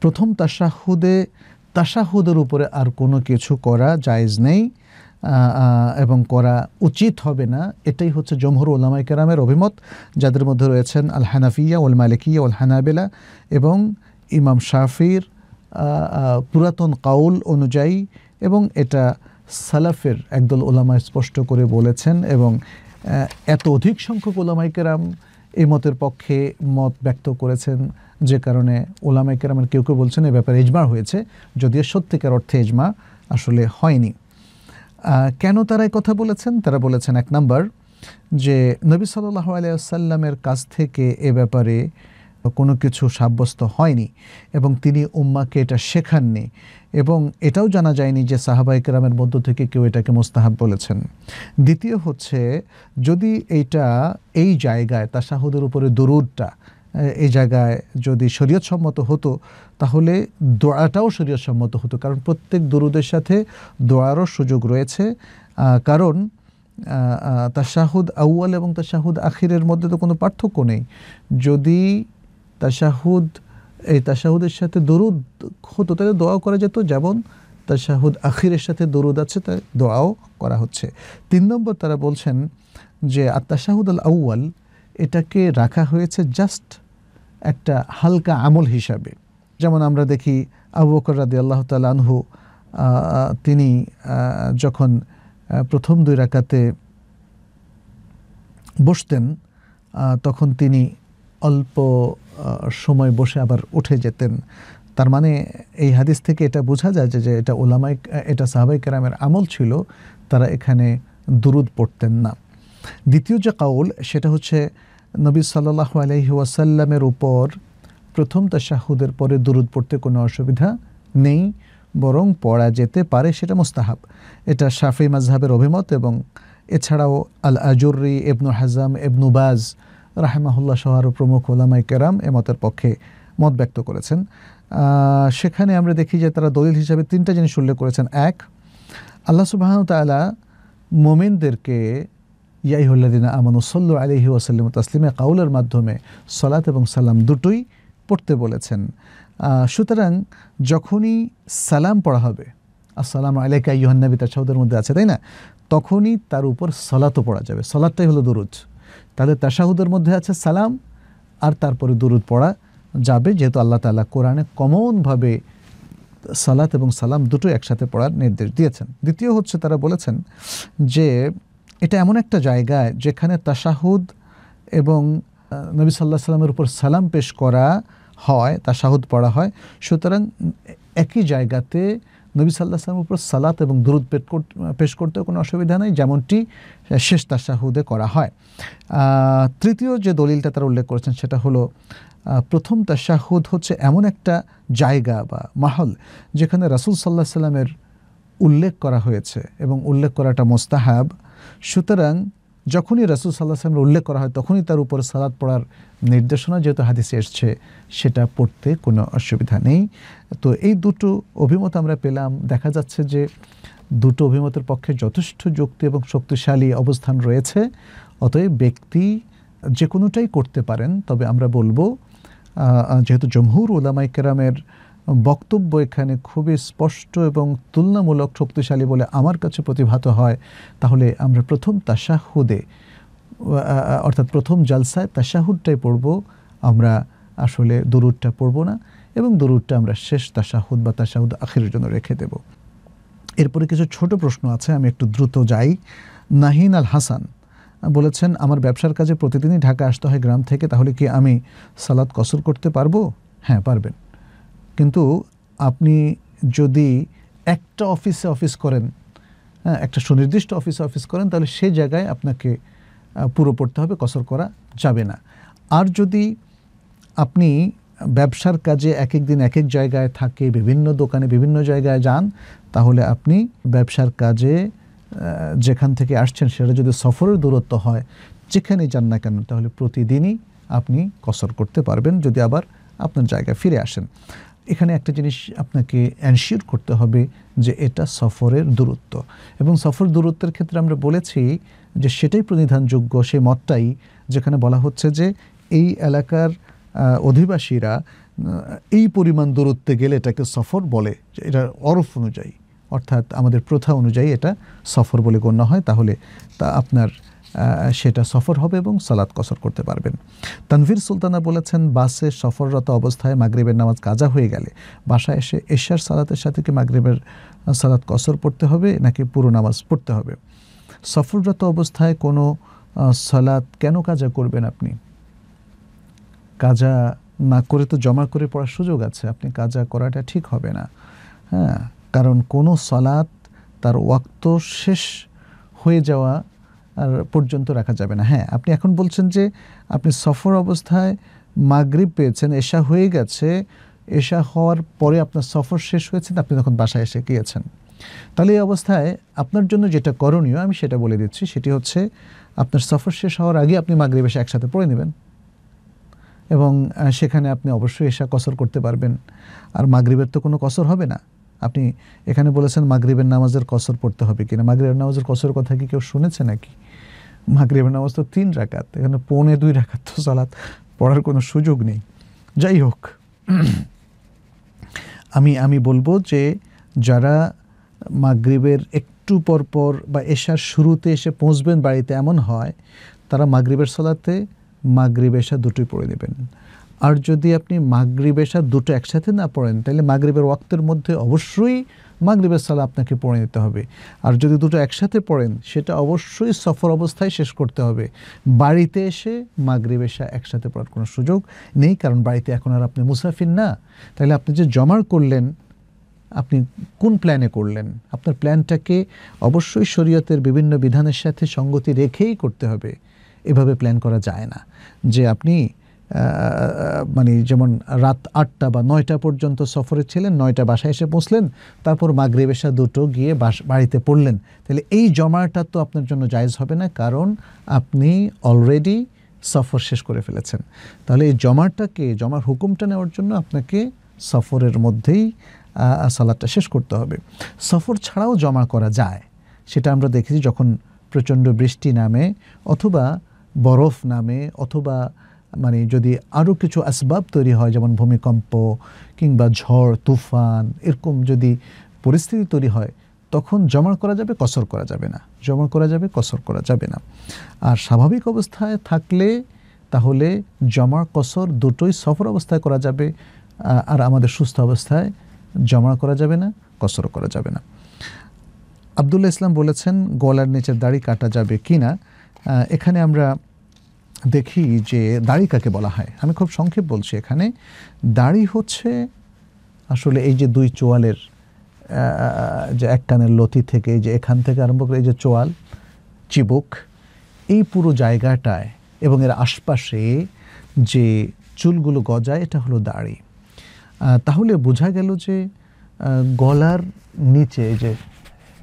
प्रथम तशाहुदे तशाहुदेर उपरे आर कोनो किछु करा जायज नेई एवं करा उचित हबे ना, एटाई हच्छे जमहुर उलामाए केरामेर अभिमत, जादेर मध्ये रयेछेन आल हानाफिया ओल मालिकिया ओल हानाबेला एवं इमाम शाफिर पुरातन काउल अनुयायी एवं एटा सालाफेर एकदल उलामा स्पष्ट करे बोलेछेन एवं एत अधिक संख्यक उलामाए केराम एई मतेर पक्षे मत व्यक्त करेछेन जे कारणे उलामाए केरामेर केउ केउ बोलछेन ए ब्यापारे इजमा हयेछे, यदिओ सत्यिकार अर्थे इजमा आसले हयनि। क्यों तारा कथा बोलेछेन? तारा बोलेछेन एक नम्बर जे नबी सल्लल्लाहु आलैहि वसल्लमेर काछ थेके ए ब्यापारे कोनो किछु साब्यस्त हयनि एबं तिनि उम्माके एटा शेखाननि एबं एटाओ जाना जायनि जे साहाबाए केरामेर मध्य थेके केउ एटाके मुस्ताहाब बोलेछेन। द्वितीय हच्छे जदि एटा एई जायगाय ताशाहुदेर उपरे दुरूदटा ए जायगाय जदि शरियत सम्मत हतो ताहले दुआटाओ शरियत सम्मत हतो, कारण प्रत्येक दुरूदेर साथे दुआरो सुयोग रयेछे। कारण ताशाहुद आउयाल एबं ताशाहुद आखिरेर मध्य तो कोनो पार्थक्य नेই, जदि ताशाहुद ए ताशाहुदेर साथे दुरूद हतो ताहले दुआओ करा जेत, जेमन ताशाहुद आखिरेर साथे दुरूद आछे ताই दुआओ करा হচ্ছে। तीन नम्बर तारा বলছেন যে আত-তাশাহুদ আল আউয়াল এটাকে রাখা হয়েছে জাস্ট একটা হালকা আমল হিসাবে। যেমন আমরা দেখি আবু বকর রাদিয়াল্লাহু তাআলা আনহু তিনি যখন প্রথম দুই রাকাতে বসতেন তখন তিনি অল্প সময় বসে আবার উঠে যেতেন। তার মানে এই হাদিস থেকে এটা বোঝা যায় যে এটা উলামায়ে এটা সাহাবায়ে কেরামের আমল ছিল, তারা এখানে দুরুদ পড়তেন না। দ্বিতীয় যে কাউল সেটা হচ্ছে নবী সাল্লাল্লাহু আলাইহি ওয়াসাল্লামের উপর প্রথম তাশাহুদের পরে দুরুদ পড়তে কোনো অসুবিধা নেই, বরং পড়া যেতে পারে, সেটা মুস্তাহাব। এটা শাফিঈ মাযহাবের অভিমত এবং এছাড়াও আল আজুররি ইবনু হাজাম ইবনু বাজ রাহিমাহুল্লাহ সহ আরও প্রমুখ উলামায়ে কেরাম এ মতের পক্ষে মত ব্যক্ত করেছেন। সেখানে আমরা দেখি যে তারা দলিল হিসাবে তিনটা জিনিস উল্লেখ করেছেন। এক, আল্লাহ সুবহানাহু ওয়া তাআলা মুমিনদেরকে ইয়া আইয়ুহাল্লাযীনা আমানু সাল্লু আলাইহি ওয়া সাল্লিমু তাসলিমা কাউলের মাধ্যমে সালাত এবং সালাম দুটোই পড়তে বলেছেন। সুতরাং যখনই সালাম পড়া হবে, আসসালামু আলাইকা আইয়ুহান নবী তাশাহুদের মধ্যে আছে তাই না, তখনই তার উপর সালাতও পড়া যাবে। সালাতটাই হলো দুরুদ, তাহলে তাশাহুদের মধ্যে আছে সালাম আর তারপরে দুরুদ পড়া যাবে, যেহেতু আল্লাহ তাআলা কোরআনে কমনভাবে সালাত এবং সালাম দুটো একসাথে পড়ার নির্দেশ দিয়েছেন। দ্বিতীয় হচ্ছে তারা বলেছেন যে এটা এমন একটা জায়গায় যেখানে তাশাহুদ এবং নবী সাল্লাল্লাহু আলাইহি ওয়াসাল্লামের উপর সালাম পেশ করা হয়, তাশাহুদ পড়া হয়, সুতরাং একই জায়গাতে নবী সাল্লাল্লাহু আলাইহি ওয়াসাল্লামের উপর সালাত এবং দুরুদ পেশ করতে কোনো অসুবিধা নেই, যেমনটি শেষ তাশাহুদে করা হয়। তৃতীয় যে দলিলটা তারা উল্লেখ করেছেন সেটা হলো প্রথম তাশাহুদ হচ্ছে এমন একটা জায়গা বা মাহল যেখানে রাসূল সাল্লাল্লাহু আলাইহি ওয়াসাল্লামের উল্লেখ করা হয়েছে এবং উল্লেখ করাটা মুস্তাহাব, সুতরাং যখনই রাসূল সাল্লাল্লাহু আলাইহি ওয়াসাল্লামের উল্লেখ করা হয় তখনই তার উপর সালাত পড়ার নির্দেশনা যেহেতু হাদিসে এসেছে সেটা পড়তে কোনো অসুবিধা নেই। তো এই দুটো অভিমত আমরা পেলাম। দেখা যাচ্ছে যে দুটো অভিমতের পক্ষে যথেষ্ট যুক্তি এবং শক্তিশালী অবস্থান রয়েছে, অতএব ব্যক্তি যে কোনোটাই করতে পারেন। তবে আমরা বলবো जेहेतु जमहुर उलामाए केरामेर बक्तब्य एखाने खूबी स्पष्ट एवं तुलनामूलक शक्तिशाली बोले आमार काछे प्रतिभात हय ताहले आमरा प्रथम ताशाहुदे अर्थात प्रथम जलसाय ताशाहुदटाई पढ़बो आमरा आसले दुरूदटा पढ़बो ना एवं दुरूदटा आमरा शेष ताशाहुद बा ताशाहुद आखिरेर जोन्नो रेखे देब। एरपरे किछु छोटो प्रश्न आछे आमि एकटु द्रुत जाई। नाहिन आल हासान बोलेছেন আমার ব্যবসার কাজে প্রতিদিনই ঢাকা আসতে হয় গ্রাম থেকে, তাহলে কি আমি সালাত কসর করতে পারবো? হ্যাঁ পারবেন, কিন্তু আপনি যদি একটা অফিসে অফিস করেন, হ্যাঁ একটা সুনির্দিষ্ট অফিসে অফিস করেন, তাহলে সেই জায়গায় আপনাকে পুরো পড়তে হবে, কসর করা যাবে না। আর যদি আপনি ব্যবসার কাজে এক এক দিন এক এক জায়গায় থাকে, বিভিন্ন দোকানে বিভিন্ন জায়গায় যান, তাহলে আপনি ব্যবসার কাজে যেখান থেকে আসছেন সেটা যদি সফরের দূরত্ব হয় যেখানেই যান না কেন তাহলে প্রতিদিনই আপনি কসর করতে পারবেন যদি আবার আপনার জায়গায় ফিরে আসেন। এখানে একটা জিনিস আপনাকে এনশিওর করতে হবে যে এটা সফরের দূরত্ব, এবং সফর দূরত্বের ক্ষেত্রে আমরা বলেছি যে সেটাই প্রতিধানযোগ্য সেই মতটাই যেখানে বলা হচ্ছে যে এই এলাকার অধিবাসীরা এই পরিমাণ দূরত্বে গেলে এটাকে সফর বলে, এটা অরফ অনুযায়ী অর্থাৎ আমাদের প্রথা অনুযায়ী এটা সফর বলে গণ্য হয়, তাহলে তা আপনার সেটা সফর হবে এবং সালাত কসর করতে পারবেন। তানভীর সুলতানা বলেছেন বাসে সফররত অবস্থায় মাগরিবের নামাজ কাজা হয়ে গেলে বাসায় এসে এশার সালাতের সাথে কি মাগরিবের সালাত কসর পড়তে হবে নাকি পুরো নামাজ পড়তে হবে? সফররত অবস্থায় কোনো সালাত কেন কাজা করবেন? আপনি কাজা না করে তো জমা করে পড়ার সুযোগ আছে, আপনি কাজা করাটা ঠিক হবে না। হ্যাঁ, কারণ কোনো সালাত তার ওয়াক্ত শেষ হয়ে যাওয়া আর পর্যন্ত রাখা যাবে না। হ্যাঁ, আপনি এখন বলছেন যে আপনি সফর অবস্থায় মাগরিব পেয়েছেন, এশা হয়ে গেছে, এশা হওয়ার পরে আপনার সফর শেষ হয়েছে, আপনি তখন বাসায় এসে গিয়েছেন, তাহলে এই অবস্থায় আপনার জন্য যেটা করণীয় আমি সেটা বলে দিচ্ছি, সেটি হচ্ছে আপনার সফর শেষ হওয়ার আগে আপনি মাগরিব এশা একসাথে পড়ে নেবেন এবং সেখানে আপনি অবশ্যই এশা কসর করতে পারবেন। আর মাগরিবের তো কোনো কসর হবে না। আপনি এখানে বলেছেন মাগরিবের নামাজের কসর পড়তে হবে কিনা, মাগরিবের নামাজের কসর কথা কি কেউ শুনেছে নাকি? মাগরিবের নামাজ তো তিন রাকাত, এখানে পৌনে দুই রাকাত তো সালাত পড়ার কোনো সুযোগ নেই। যাই হোক, আমি আমি বলবো যে যারা মাগরিবের একটু পরপর বা এশার শুরুতে এসে পৌঁছবেন বাড়িতে এমন হয়, তারা মাগরিবের সালাতে মাগরিব এশা দুটোই পড়ে নেবেন। আর যদি আপনি মাগরিব এশা দুটো একসাথে না পড়েন তাহলে মাগরিবের ওয়াক্তের মধ্যে অবশ্যই মাগরিবের সালাত আপনাকে পড়ে নিতে হবে। আর যদি দুটো একসাথে পড়েন সেটা অবশ্যই সফর অবস্থায় শেষ করতে হবে, বাড়িতে এসে মাগরিব এশা একসাথে পড়ার কোনো সুযোগ নেই, কারণ বাড়িতে এখন আর আপনি মুসাফির না। তাহলে আপনি যে জমার করলেন আপনি কোন প্ল্যানে করলেন, আপনার প্ল্যানটাকে অবশ্যই শরীয়তের বিভিন্ন বিধানের সাথে সঙ্গতি রেখেই করতে হবে। এভাবে প্ল্যান করা যায় না যে আপনি মানে যেমন রাত আটটা বা নয়টা পর্যন্ত সফরে ছিলেন, নয়টা বাসায় এসে পৌঁছলেন, তারপর মাগরিব এশা দুটো গিয়ে বাড়িতে পড়লেন, তাহলে এই জমাটা তো আপনার জন্য জায়েজ হবে না, কারণ আপনি অলরেডি সফর শেষ করে ফেলেছেন। তাহলে এই জমাটাকে জমার হুকুমটা নেওয়ার জন্য আপনাকে সফরের মধ্যেই সালাতটা শেষ করতে হবে। সফর ছাড়াও জমা করা যায়, সেটা আমরা দেখেছি যখন প্রচণ্ড বৃষ্টি নামে অথবা বরফ নামে অথবা মানে যদি আরও কিছু আসবাব তৈরি হয় যেমন ভূমিকম্প কিংবা ঝড় তুফান, এরকম যদি পরিস্থিতি তৈরি হয় তখন জমা করা যাবে, কসর করা যাবে না। জমা করা যাবে, কসর করা যাবে না। আর স্বাভাবিক অবস্থায় থাকলে তাহলে জমা কসর দুটোই সফর অবস্থায় করা যাবে, আর আমাদের সুস্থ অবস্থায় জমা করা যাবে না, কসর করা যাবে না। আবদুল্লাহ ইসলাম বলেছেন গলার নিচের দাড়ি কাটা যাবে কি না? এখানে আমরা দেখি যে দাড়ি কাকে বলা হয়। আমি খুব সংক্ষেপ বলছি, এখানে দাড়ি হচ্ছে আসলে এই যে দুই চোয়ালের যে এক কানের লতি থেকে এই যে এখান থেকে আরম্ভ করে এই যে চোয়াল চিবুক এই পুরো জায়গাটায় এবং এর আশপাশে যে চুলগুলো গজায় এটা হলো দাড়ি। তাহলে বোঝা গেল যে গলার নিচে যে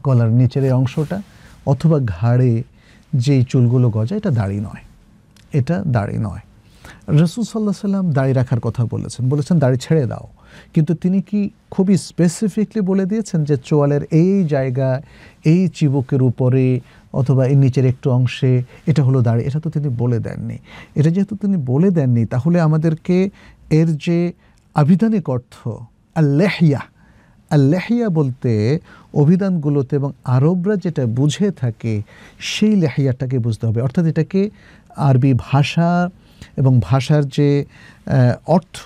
গলার নিচের এই অংশটা অথবা ঘাড়ে যেই চুলগুলো গজায় এটা দাড়ি নয়, এটা দাড়ি নয়। রাসূল সাল্লাল্লাহু আলাইহি সাল্লাম দাড়ি রাখার কথা বলেছেন, বলেছেন দাড়ি ছেড়ে দাও, কিন্তু তিনি কি খুবই স্পেসিফিকলি বলে দিয়েছেন যে চোয়ালের এই জায়গা এই চিবুকের উপরে অথবা এই নিচের একটু অংশে এটা হলো দাড়ি? এটা তো তিনি বলে দেননি। এটা যেহেতু তিনি বলে দেননি তাহলে আমাদেরকে एर जे आभिधानिक अर्थ आल्लेहिया आल्लेहिया बोलते अभिधानगुलोते एबं आरबरा जेटा बुझे थाके सेई लेहियाटाके बुझते होबे अर्थात एटाके आरबी भाषा एबं भाषार जे अर्थ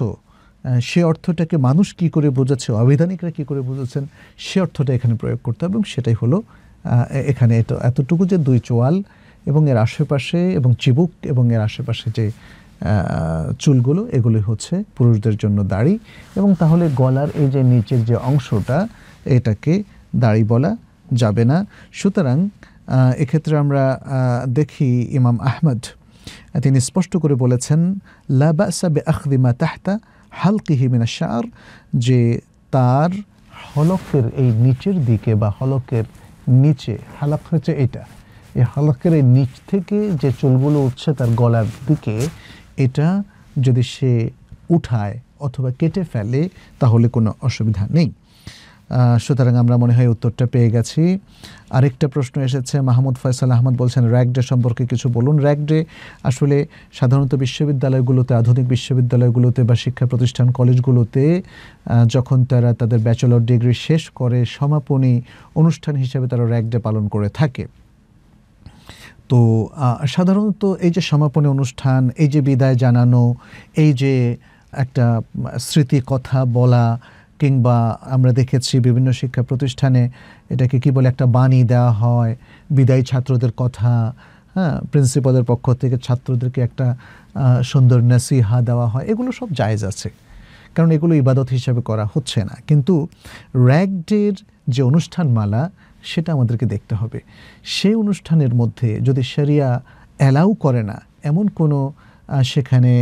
से अर्थटाके मानुष कि करे बोझाচ্ছে आभिधानिकरा कि करे बोझাচ্ছেন से अर्थटा एखाने प्रयोग करते होबे एबं सेटाई हलो एखाने एटा एतटुकु जे दुई चोয়াল एबं एर आशेपाशे एबं चिबुक एबं एर आशेपाशे जे চুলগুলো এগুলো হচ্ছে পুরুষদের জন্য দাড়ি এবং তাহলে গলার এই যে নিচের যে অংশটা এটাকে দাড়ি বলা যাবে না। সুতরাং এই ক্ষেত্রে আমরা দেখি ইমাম আহমদ তিনি স্পষ্ট করে বলেছেন লা বাসা বিআখযি মা তাহতা হালকিহি মিনাশ শাআর যে তার হলকের এই নিচের দিকে বা হলকের নিচে হালক হচ্ছে এটা এই হলকের এই নিচ থেকে যে চুলগুলো উঠছে তার গলার দিকে এটা যদি সে উঠায় অথবা কেটে ফেলে তাহলে কোনো অসুবিধা নেই। সুতরাং আমরা মনে হয় উত্তরটা পেয়ে গেছি। আরেকটা প্রশ্ন এসেছে মাহমুদ ফয়সাল আহমদ বলছেন র্যাগ ডে সম্পর্কে কিছু বলুন। র্যাগ ডে আসলে সাধারণত বিশ্ববিদ্যালয়গুলোতে আধুনিক বিশ্ববিদ্যালয়গুলোতে বা শিক্ষা প্রতিষ্ঠান কলেজগুলোতে যখন তারা তাদের ব্যাচেলর ডিগ্রি শেষ করে সমাপনী অনুষ্ঠান হিসেবে তারা র্যাগ ডে পালন করে থাকে। তো সাধারণত এই যে সমাপনী অনুষ্ঠান এই যে বিদায় জানানো এই যে একটা স্মৃতি কথা বলা কিংবা আমরা দেখেছি বিভিন্ন শিক্ষা প্রতিষ্ঠানে এটাকে কি বলে একটা বাণী দেওয়া হয় বিদায়ী ছাত্রদের কথা, হ্যাঁ প্রিন্সিপালের পক্ষ থেকে ছাত্রদেরকে একটা সুন্দর নসিহা দেওয়া হয়, এগুলো সব জায়েজ আছে কারণ এগুলো ইবাদত হিসাবে করা হচ্ছে না। কিন্তু র্যাগ ডের যে অনুষ্ঠানমালা সেটা আমাদেরকে দেখতে হবে সেই অনুষ্ঠানের মধ্যে যদি শরিয়া অ্যালাউ করে না এমন কোনো সেখানে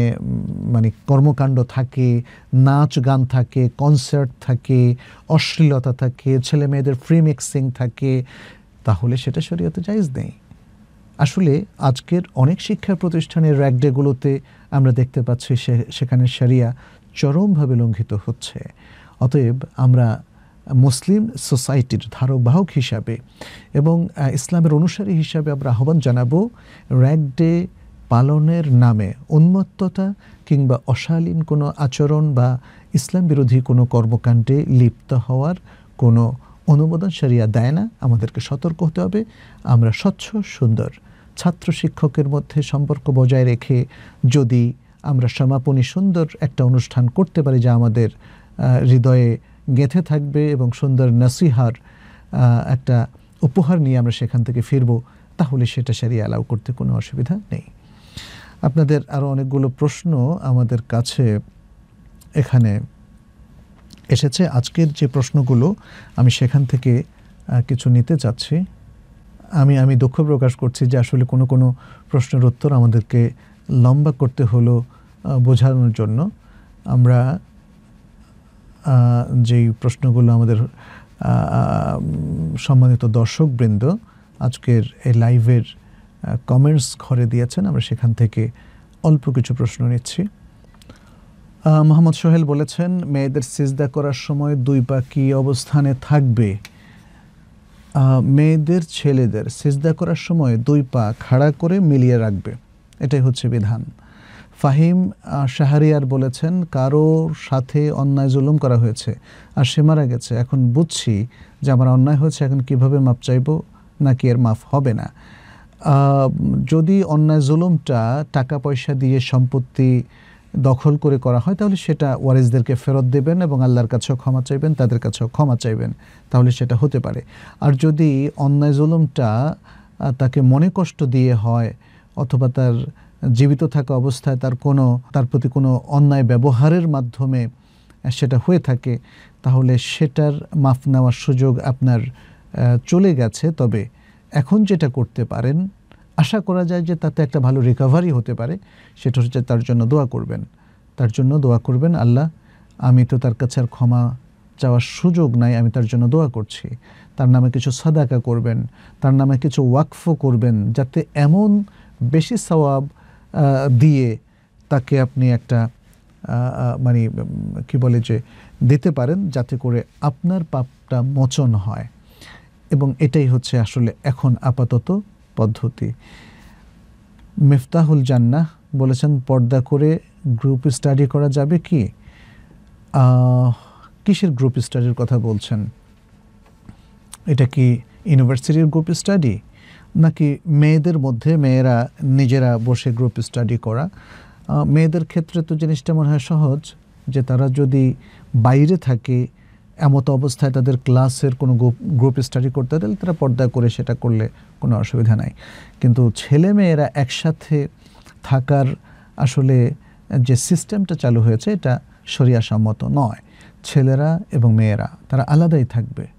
মানে কর্মকাণ্ড থাকে নাচ গান থাকে কনসার্ট থাকে অশ্লীলতা থাকে ছেলে মেয়েদের ফ্রি মিক্সিং থাকে তাহলে সেটা শরিয়াতে জায়েজ নেই। আসলে আজকের অনেক শিক্ষা প্রতিষ্ঠানের র্যাগ ডেগুলোতে আমরা দেখতে পাচ্ছি সেখানে শরিয়া চরমভাবে লঙ্ঘিত হচ্ছে। অতএব আমরা মুসলিম সোসাইটির ধারক বাহক হিসাবে এবং ইসলামের অনুসারী হিসাবে আমরা আহ্বান জানাবো র্যাগ ডে পালনের নামে উন্মত্ততা কিংবা অশালীন কোনো আচরণ বা ইসলাম বিরোধী কোনো কর্মকাণ্ডে লিপ্ত হওয়ার কোনো অনুমোদন শরিয়া দেয় না। আমাদেরকে সতর্ক হতে হবে। আমরা স্বচ্ছ সুন্দর ছাত্র শিক্ষকের মধ্যে সম্পর্ক বজায় রেখে যদি আমরা সমাপনী সুন্দর একটা অনুষ্ঠান করতে পারি যা আমাদের হৃদয়ে গেঁথে থাকবে এবং সুন্দর নসিহার একটা উপহার নিয়ে আমরা সেখান থেকে ফিরব তাহলে সেটা শরিয়া অ্যালাউ করতে কোনো অসুবিধা নেই। আপনাদের আরও অনেকগুলো প্রশ্ন আমাদের কাছে এখানে এসেছে। আজকের যে প্রশ্নগুলো আমি সেখান থেকে কিছু নিতে চাচ্ছি। আমি আমি দুঃখ প্রকাশ করছি যে আসলে কোনো কোনো প্রশ্নের উত্তর আমাদেরকে লম্বা করতে হলো বোঝানোর জন্য। আমরা যেই প্রশ্নগুলো আমাদের সম্মানিত দর্শকবৃন্দ আজকের এই লাইভের কমেন্টস ঘরে দিয়েছেন আমরা সেখান থেকে অল্প কিছু প্রশ্ন নিচ্ছি। মোহাম্মদ সোহেল বলেছেন মেয়েদের সিজদা করার সময় দুই পা কি অবস্থানে থাকবে? মেয়েদের ছেলেদের সিজদা করার সময় দুই পা খাড়া করে মিলিয়ে রাখবে, এটাই হচ্ছে বিধান। ফাহিম শাহরিয়ার বলেছেন কারোর সাথে অন্যায় জুলুম করা হয়েছে আর সে মারা গেছে, এখন বুঝছি যে আমার অন্যায় হয়েছে, এখন কিভাবে মাপ চাইব, নাকি এর মাপ হবে না? যদি অন্যায় জুলুমটা টাকা পয়সা দিয়ে সম্পত্তি দখল করে করা হয় তাহলে সেটা ওয়ারিসদেরকে ফেরত দেবেন এবং আল্লাহর কাছেও ক্ষমা চাইবেন, তাদের কাছেও ক্ষমা চাইবেন, তাহলে সেটা হতে পারে। আর যদি অন্যায় জুলুমটা তাকে মনে কষ্ট দিয়ে হয় অথবা তার জীবিত থাকা অবস্থায় তার কোনো তার প্রতি কোনো অন্যায় ব্যবহারের মাধ্যমে সেটা হয়ে থাকে তাহলে সেটার মাফ নেওয়ার সুযোগ আপনার চলে গেছে। তবে এখন যেটা করতে পারেন আশা করা যায় যে তাতে একটা ভালো রিকভারি হতে পারে, সেটা হচ্ছে তার জন্য দোয়া করবেন তার জন্য দোয়া করবেন আল্লাহ আমি তো তার কাছে আর ক্ষমা চাওয়ার সুযোগ নাই, আমি তার জন্য দোয়া করছি, তার নামে কিছু সাদাকা করবেন, তার নামে কিছু ওয়াকফ করবেন যাতে এমন বেশি সওয়াব দিয়ে তাকে আপনি একটা মানে কি বলে যে দিতে পারেন যাতে করে আপনার পাপটা মোচন হয়, এবং এটাই হচ্ছে আসলে এখন আপাতত পদ্ধতি। মিফতাহুল জান্নাহ बोलेछेन पर्दा करे ग्रुप स्टाडी करा जाबे कि किसेर ग्रुप स्टाडिर कथा बोलछेन एटा कि यूनिवर्सिटीर ग्रुप स्टाडी नाकि मेयेदेर मध्ये मेयेरा निजेरा बसे ग्रुप स्टाडी करा मेयेदेर क्षेत्रे तो जिनिसटा मने हय सहज जे तारा जोदि बाइरे थाके एमत अवस्थाय तादेर क्लासेर कोनो ग्रुप स्टाडी करते ताहले तारा पर्दा करे सेटा करले कोनो असुविधा नाई किन्तु छेले मेयेरा एकसाथे थाकार आसले जे सिस्टेमटा चालू हयेछे एटा शरिया सम्मत नय छेलेरा एबं मेयेरा तारा आलादाई थाकबे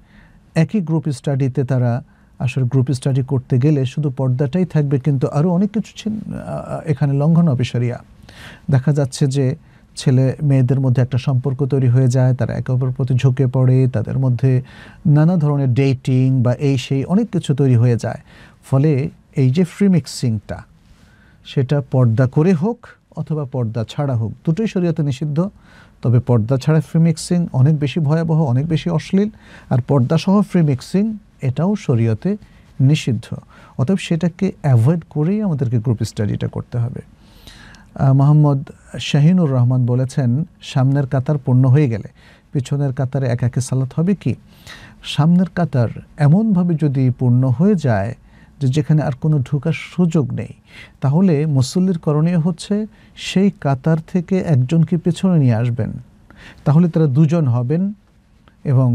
एक ही ग्रुप स्टाडीते तारा आसले ग्रुप स्टाडी करते गेले शुधु पर्दाटाई थाकबे किन्तु आरो अनेक किछु एखाने लंघन हबे शरिया देखा जाच्छे जे छेले मेयेदेर मध्य एक सम्पर्क तैरी हये जाय तारा एके अपर प्रति झुके पड़े तादेर मध्य नाना धरनेर डेटिंग बा एई सेई अनेक किछु तैरी हये जाय फले एई जे फ्री मिक्सिंगटा सेटा पर्दा करे होक अथवा पर्दा छाड़ा होक दुटोई शरियाते निषिद्ध तबे पर्दा छाड़ा फ्री मिक्सिंग अनेक बेशी भयाबह अनेक बेशी अश्लील और पर्दा सह फ्री मिक्सिंग एटाओ शरियाते निषिद्ध अतएव सेटाके अवॉइड करेई आमादेरके ग्रुप स्टाडीटा करते हबे मोहम्मद शाहिनुर रहमान बोलेछेन सामनेर कतार पूर्ण हये गेले पिछोनेर कतारे एका एका सालात हबे कि सामनेर कतार एमन भावे जोदि पूर्ण हये जाय যে যেখানে আর কোনো ঢোকার সুযোগ নেই তাহলে মুসল্লির করণীয় হচ্ছে সেই কাতার থেকে একজনকে পেছনে নিয়ে আসবেন তাহলে তারা দুজন হবেন এবং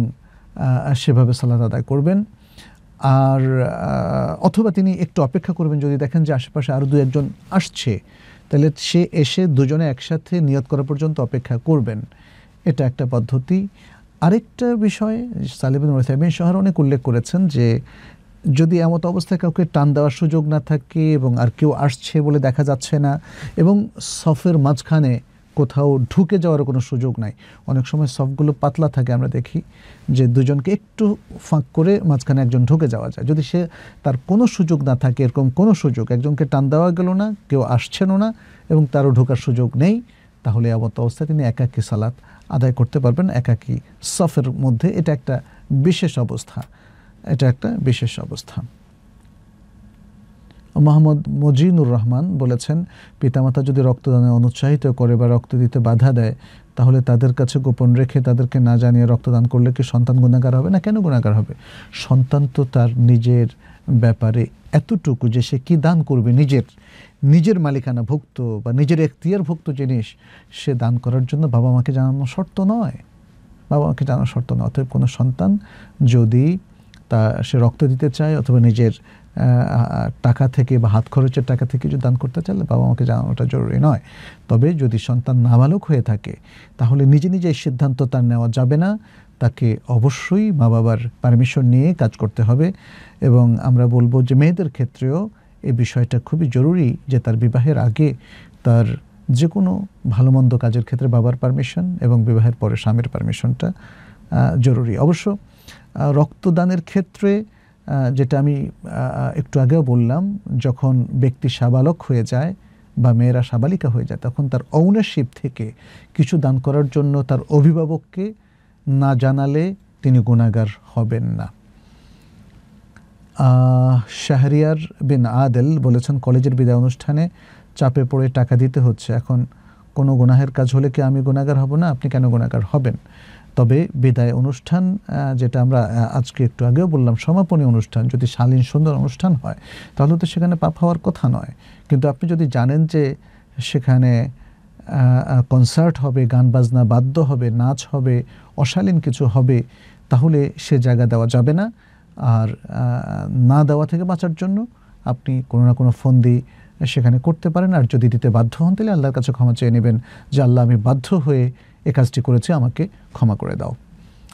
সেভাবে সালাত আদায় করবেন আর অথবা তিনি একটু অপেক্ষা করবেন যদি দেখেন যে আশেপাশে আরো দুই একজন আসছে তাহলে সে এসে দুজনে একসাথে নিয়ত করা পর্যন্ত অপেক্ষা করবেন এটা একটা পদ্ধতি আরেকটা বিষয় সালেহ ইবনে উসাইমিন শহর অনেক উল্লেখ করেছেন যে যদি এমত অবস্থায় কাউকে টান দেওয়ার সুযোগ না থাকে এবং আর কেউ আসছে বলে দেখা যাচ্ছে না এবং সফের মাঝখানে কোথাও ঢুকে যাওয়ার কোনো সুযোগ নাই অনেক সময় সফগুলো পাতলা থাকে আমরা দেখি যে দুজনকে একটু ফাঁক করে মাঝখানে একজন ঢুকে যাওয়া যায় যদি সে তার কোনো সুযোগ না থাকে এরকম কোনো সুযোগ একজনকে টান দেওয়া গেল না কেউ আসছেন না এবং তারও ঢোকার সুযোগ নেই তাহলে এমত অবস্থায় তিনি একাকী সালাত আদায় করতে পারবেন একাকী সফের মধ্যে এটা একটা বিশেষ অবস্থা এটা একটা বিশেষ অবস্থা মোহাম্মদ মজিনুর রহমান বলেছেন পিতামাতা যদি রক্তদানে অনুৎসাহিত করে বা রক্ত দিতে বাধা দেয় তাহলে তাদের কাছে গোপন রেখে তাদেরকে না জানিয়ে রক্তদান করলে কি সন্তান গুনাহগার হবে না কেন গুনাহগার হবে সন্তান তো তার নিজের ব্যাপারে এতটুকু যে সে কি দান করবে নিজের নিজের মালিকানা ভুক্ত বা নিজের এখতিয়ার ভুক্ত জিনিস সে দান করার জন্য বাবা মাকে জানানো শর্ত নয় বাবা মাকে জানানো শর্ত নয় অতএব কোনো সন্তান যদি তা সে রক্ত দিতে চায় অথবা নিজের টাকা থেকে বা হাত খরচের টাকা থেকে যদি দান করতে চাইলে বাবা মাকে জানানোটা জরুরি নয় তবে যদি সন্তান নাবালক হয়ে থাকে তাহলে নিজে নিজে এই সিদ্ধান্ত তার নেওয়া যাবে না তাকে অবশ্যই মা বাবার পারমিশন নিয়ে কাজ করতে হবে এবং আমরা বলবো যে মেয়েদের ক্ষেত্রেও এই বিষয়টা খুবই জরুরি যে তার বিবাহের আগে তার যে কোনো ভালো মন্দ কাজের ক্ষেত্রে বাবার পারমিশন এবং বিবাহের পরে স্বামীর পারমিশনটা জরুরি অবশ্য রক্তদানের ক্ষেত্রে যেটা আমি একটু আগেও বললাম যখন ব্যক্তি সাবালক হয়ে যায় বা মেয়েরা সাবালিকা হয়ে যায় তখন তার ওনারশিপ থেকে কিছু দান করার জন্য তার অভিভাবককে না জানালে তিনি গুনাহগার হবেন না শাহরিয়ার বিন আদেল বলেছেন কলেজের বিদায় অনুষ্ঠানে চাপে পড়ে টাকা দিতে হচ্ছে এখন কোনো গুনাহের কাজ হলে কি আমি গুনাহগার হব না আপনি কেন গুনাহগার হবেন তবে বিদায় অনুষ্ঠান যেটা আমরা আজকে একটু আগেও বললাম সমাপনী অনুষ্ঠান যদি শালীন সুন্দর অনুষ্ঠান হয় তাহলে তো সেখানে পাপ হওয়ার কথা নয় কিন্তু আপনি যদি জানেন যে সেখানে কনসার্ট হবে গান বাজনা বাদ্য হবে নাচ হবে অশালীন কিছু হবে তাহলে সে জায়গা দেওয়া যাবে না আর না দেওয়া থেকে বাঁচার জন্য আপনি কোনো না কোনো ফন্দি সেখানে করতে পারেন আর যদি দিতে বাধ্য হন তাহলে আল্লাহর কাছে ক্ষমা চেয়ে নেবেন যে আল্লাহ আমি বাধ্য হয়ে এই কাজটি করেছে আমাকে ক্ষমা করে দাও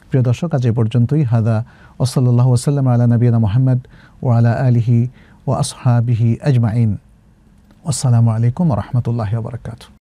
প্রিয় দর্শক আজ এই পর্যন্তই হাদা ওয়াসাল্লাল্লাহু ওয়াসাল্লাম আলা নবিয়িনা মুহাম্মদ ওয়া আলা আলিহি ওয়া আসহাবিহি আজমাইন আসসালামু আলাইকুম ওয়া রাহমাতুল্লাহি ওয়া বারাকাতুহু।